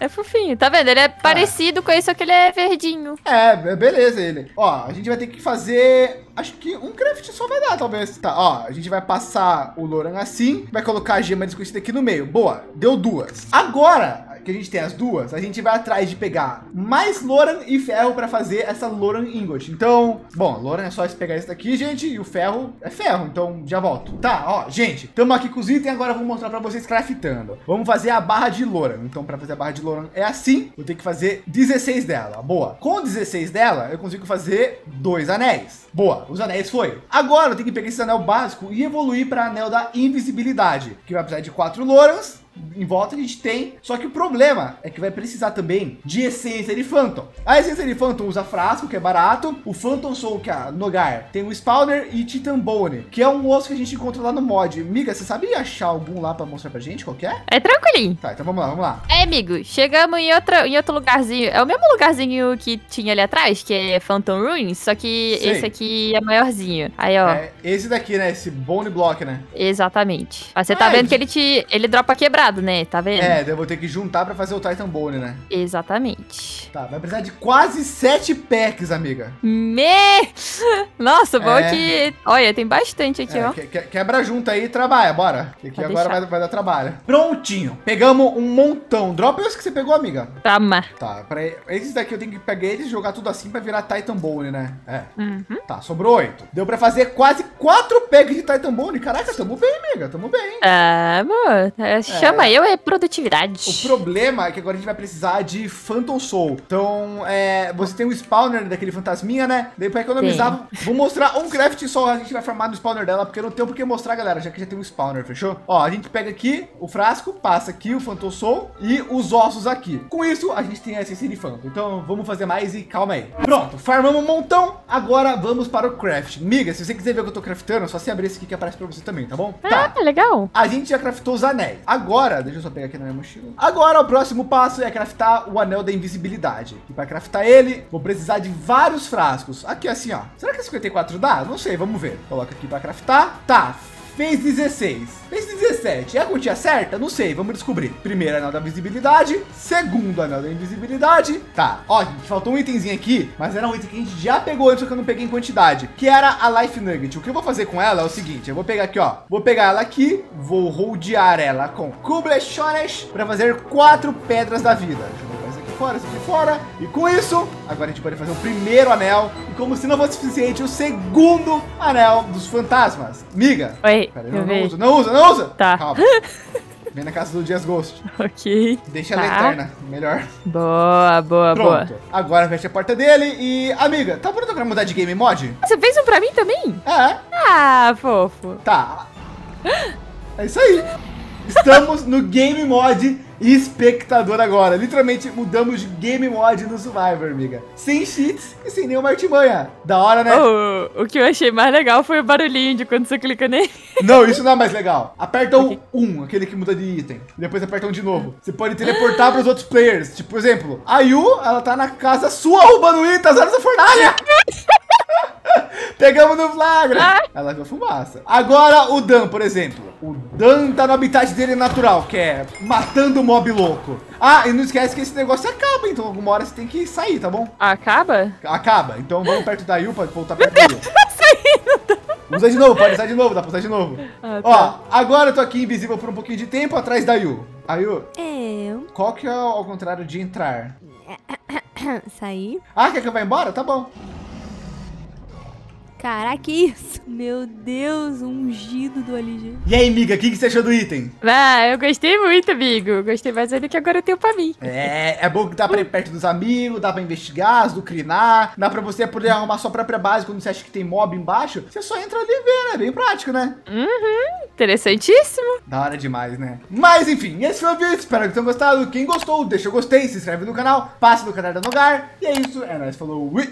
É fofinho, tá vendo? Ele é parecido com esse, só que ele é verdinho. É, beleza ele. Ó, a gente vai ter que fazer... Acho que um craft só vai dar, talvez. Tá, ó, a gente vai passar o Loran assim, vai colocar a gema desconhecida aqui no meio. Boa, deu duas. Agora... que a gente tem as duas, a gente vai atrás de pegar mais Loran e ferro pra fazer essa Loran Ingot. Então, bom, Loran é só pegar isso daqui, gente, e o ferro é ferro, então já volto. Tá, ó, gente, tamo aqui com os itens, agora eu vou mostrar pra vocês craftando. Vamos fazer a barra de Loran. Então, pra fazer a barra de Loran é assim, vou ter que fazer 16 dela, boa. Com 16 dela, eu consigo fazer 2 anéis. Boa, os anéis foi. Agora eu tenho que pegar esse anel básico e evoluir pra anel da invisibilidade, que vai precisar de 4 Lorans. Em volta a gente tem, só que o problema é que vai precisar também de essência de Phantom. A essência de Phantom usa frasco, que é barato, o Phantom Soul, que é Nogar, tem o Spawner e Titan Bone, que é um osso que a gente encontra lá no mod. Miga, você sabe achar algum lá pra mostrar pra gente, qualquer? É tranquilinho. Tá, então vamos lá. É, amigo, chegamos em outro lugarzinho, é o mesmo lugarzinho que tinha ali atrás, que é Phantom Ruins, só que esse aqui é maiorzinho. Aí, ó. É esse daqui, né, esse Bone Block, né? Exatamente. Mas você tá vendo que ele dropa quebrado, né? Tá vendo? É, eu vou ter que juntar pra fazer o Titan Bone, né? Exatamente. Tá, vai precisar de quase 7 packs, amiga. Nossa, bom que... Olha, tem bastante aqui, ó. Quebra junto aí e trabalha, bora. Que agora vai dar trabalho. Prontinho. Pegamos um montão. Dropa esse que você pegou, amiga. Toma. Tá, esses daqui eu tenho que pegar eles e jogar tudo assim pra virar Titan Bone, né? É. Uhum. Tá, sobrou 8. Deu pra fazer quase 4 packs de Titan Bone. Caraca, tamo bem, amiga. Tamo bem. Ah, amor. Eu é produtividade. O problema é que agora a gente vai precisar de Phantom Soul. Então, você tem um spawner daquele fantasminha, né? Daí pra economizar, vou mostrar um craft só. A gente vai farmar no spawner dela, porque eu não tenho por que mostrar, galera, já que já tem um spawner, fechou? Ó, a gente pega aqui o frasco, passa aqui o Phantom Soul e os ossos aqui. Com isso, a gente tem a essência de Phantom. Então, vamos fazer mais e calma aí. Pronto, farmamos um montão. Agora vamos para o craft. Miga, se você quiser ver o que eu tô craftando, é só você abrir esse aqui que aparece pra você também, tá bom? Ah, legal. A gente já craftou os anéis. Agora, deixa eu só pegar aqui na minha mochila. Agora o próximo passo é craftar o anel da invisibilidade. E para craftar ele, vou precisar de vários frascos. Aqui assim, ó. Será que é 54 dá? Não sei, vamos ver. Coloca aqui para craftar. Tá. Fez 16, fez 17, é a quantia certa? Não sei, vamos descobrir. Primeiro anel da visibilidade, segundo anel da invisibilidade. Tá, ó, gente, faltou um itemzinho aqui, mas era um item que a gente já pegou antes, só que eu não peguei em quantidade, que era a Life Nugget. O que eu vou fazer com ela é o seguinte, eu vou pegar aqui, ó, vou pegar ela aqui, vou rodear ela com Cublechones para fazer 4 pedras da vida. Isso aqui fora. E com isso, agora a gente pode fazer o primeiro anel. E como se não fosse suficiente, o segundo anel dos fantasmas. Miga. Oi. Pera aí, não usa. Tá. Calma. Vem na casa do Jazzghost. Ok. Deixa ela eterna, melhor. Boa. Pronto. Agora fecha a porta dele e... Amiga, tá pronta pra mudar de game mod? Você fez um pra mim também? É. Ah, fofo. Tá. É isso aí. Estamos no Game Mod e Espectador agora. Literalmente mudamos de Game Mod no Survivor, amiga. Sem cheats e sem nenhuma artimanha. Da hora, né? Oh, o que eu achei mais legal foi o barulhinho de quando você clica nele. Não, isso não é mais legal. Aperta o 1, aquele que muda de item. Depois aperta um de novo. Você pode teleportar para os outros players. Tipo, por exemplo, a Yu, ela tá na casa sua roubando item às horas da fornalha. Pegamos no flagra. Ah. Ela viu fumaça. Agora o Dan, por exemplo. O Dan tá no habitat dele natural, que é matando o mob louco. Ah, e não esquece que esse negócio acaba, então alguma hora você tem que sair, tá bom? Acaba? Acaba. Então vamos perto da Yu, pode voltar perto da Yu. Vamos usar de novo, pode usar de novo, dá pra usar de novo. Ah, tá. Ó, agora eu tô aqui invisível por um pouquinho de tempo atrás da Yu. A Yu, qual que é ao contrário de entrar? Sair. Ah, quer que eu vá embora? Tá bom. Caraca, isso! Meu Deus, ungido do Lggj. E aí, amiga, o que você achou do item? Ah, eu gostei muito, amigo. Gostei mais do que agora eu tenho pra mim. É bom que dá pra ir perto dos amigos, dá pra investigar, azucrinar, dá pra você poder arrumar sua própria base quando você acha que tem mob embaixo. Você só entra ali e vê, né? Bem prático, né? Uhum, interessantíssimo. Da hora demais, né? Mas, enfim, esse foi o vídeo. Espero que tenham gostado. Quem gostou, deixa o gostei, se inscreve no canal, passa no canal da Nogal. E é isso, é nóis. Falou, ui!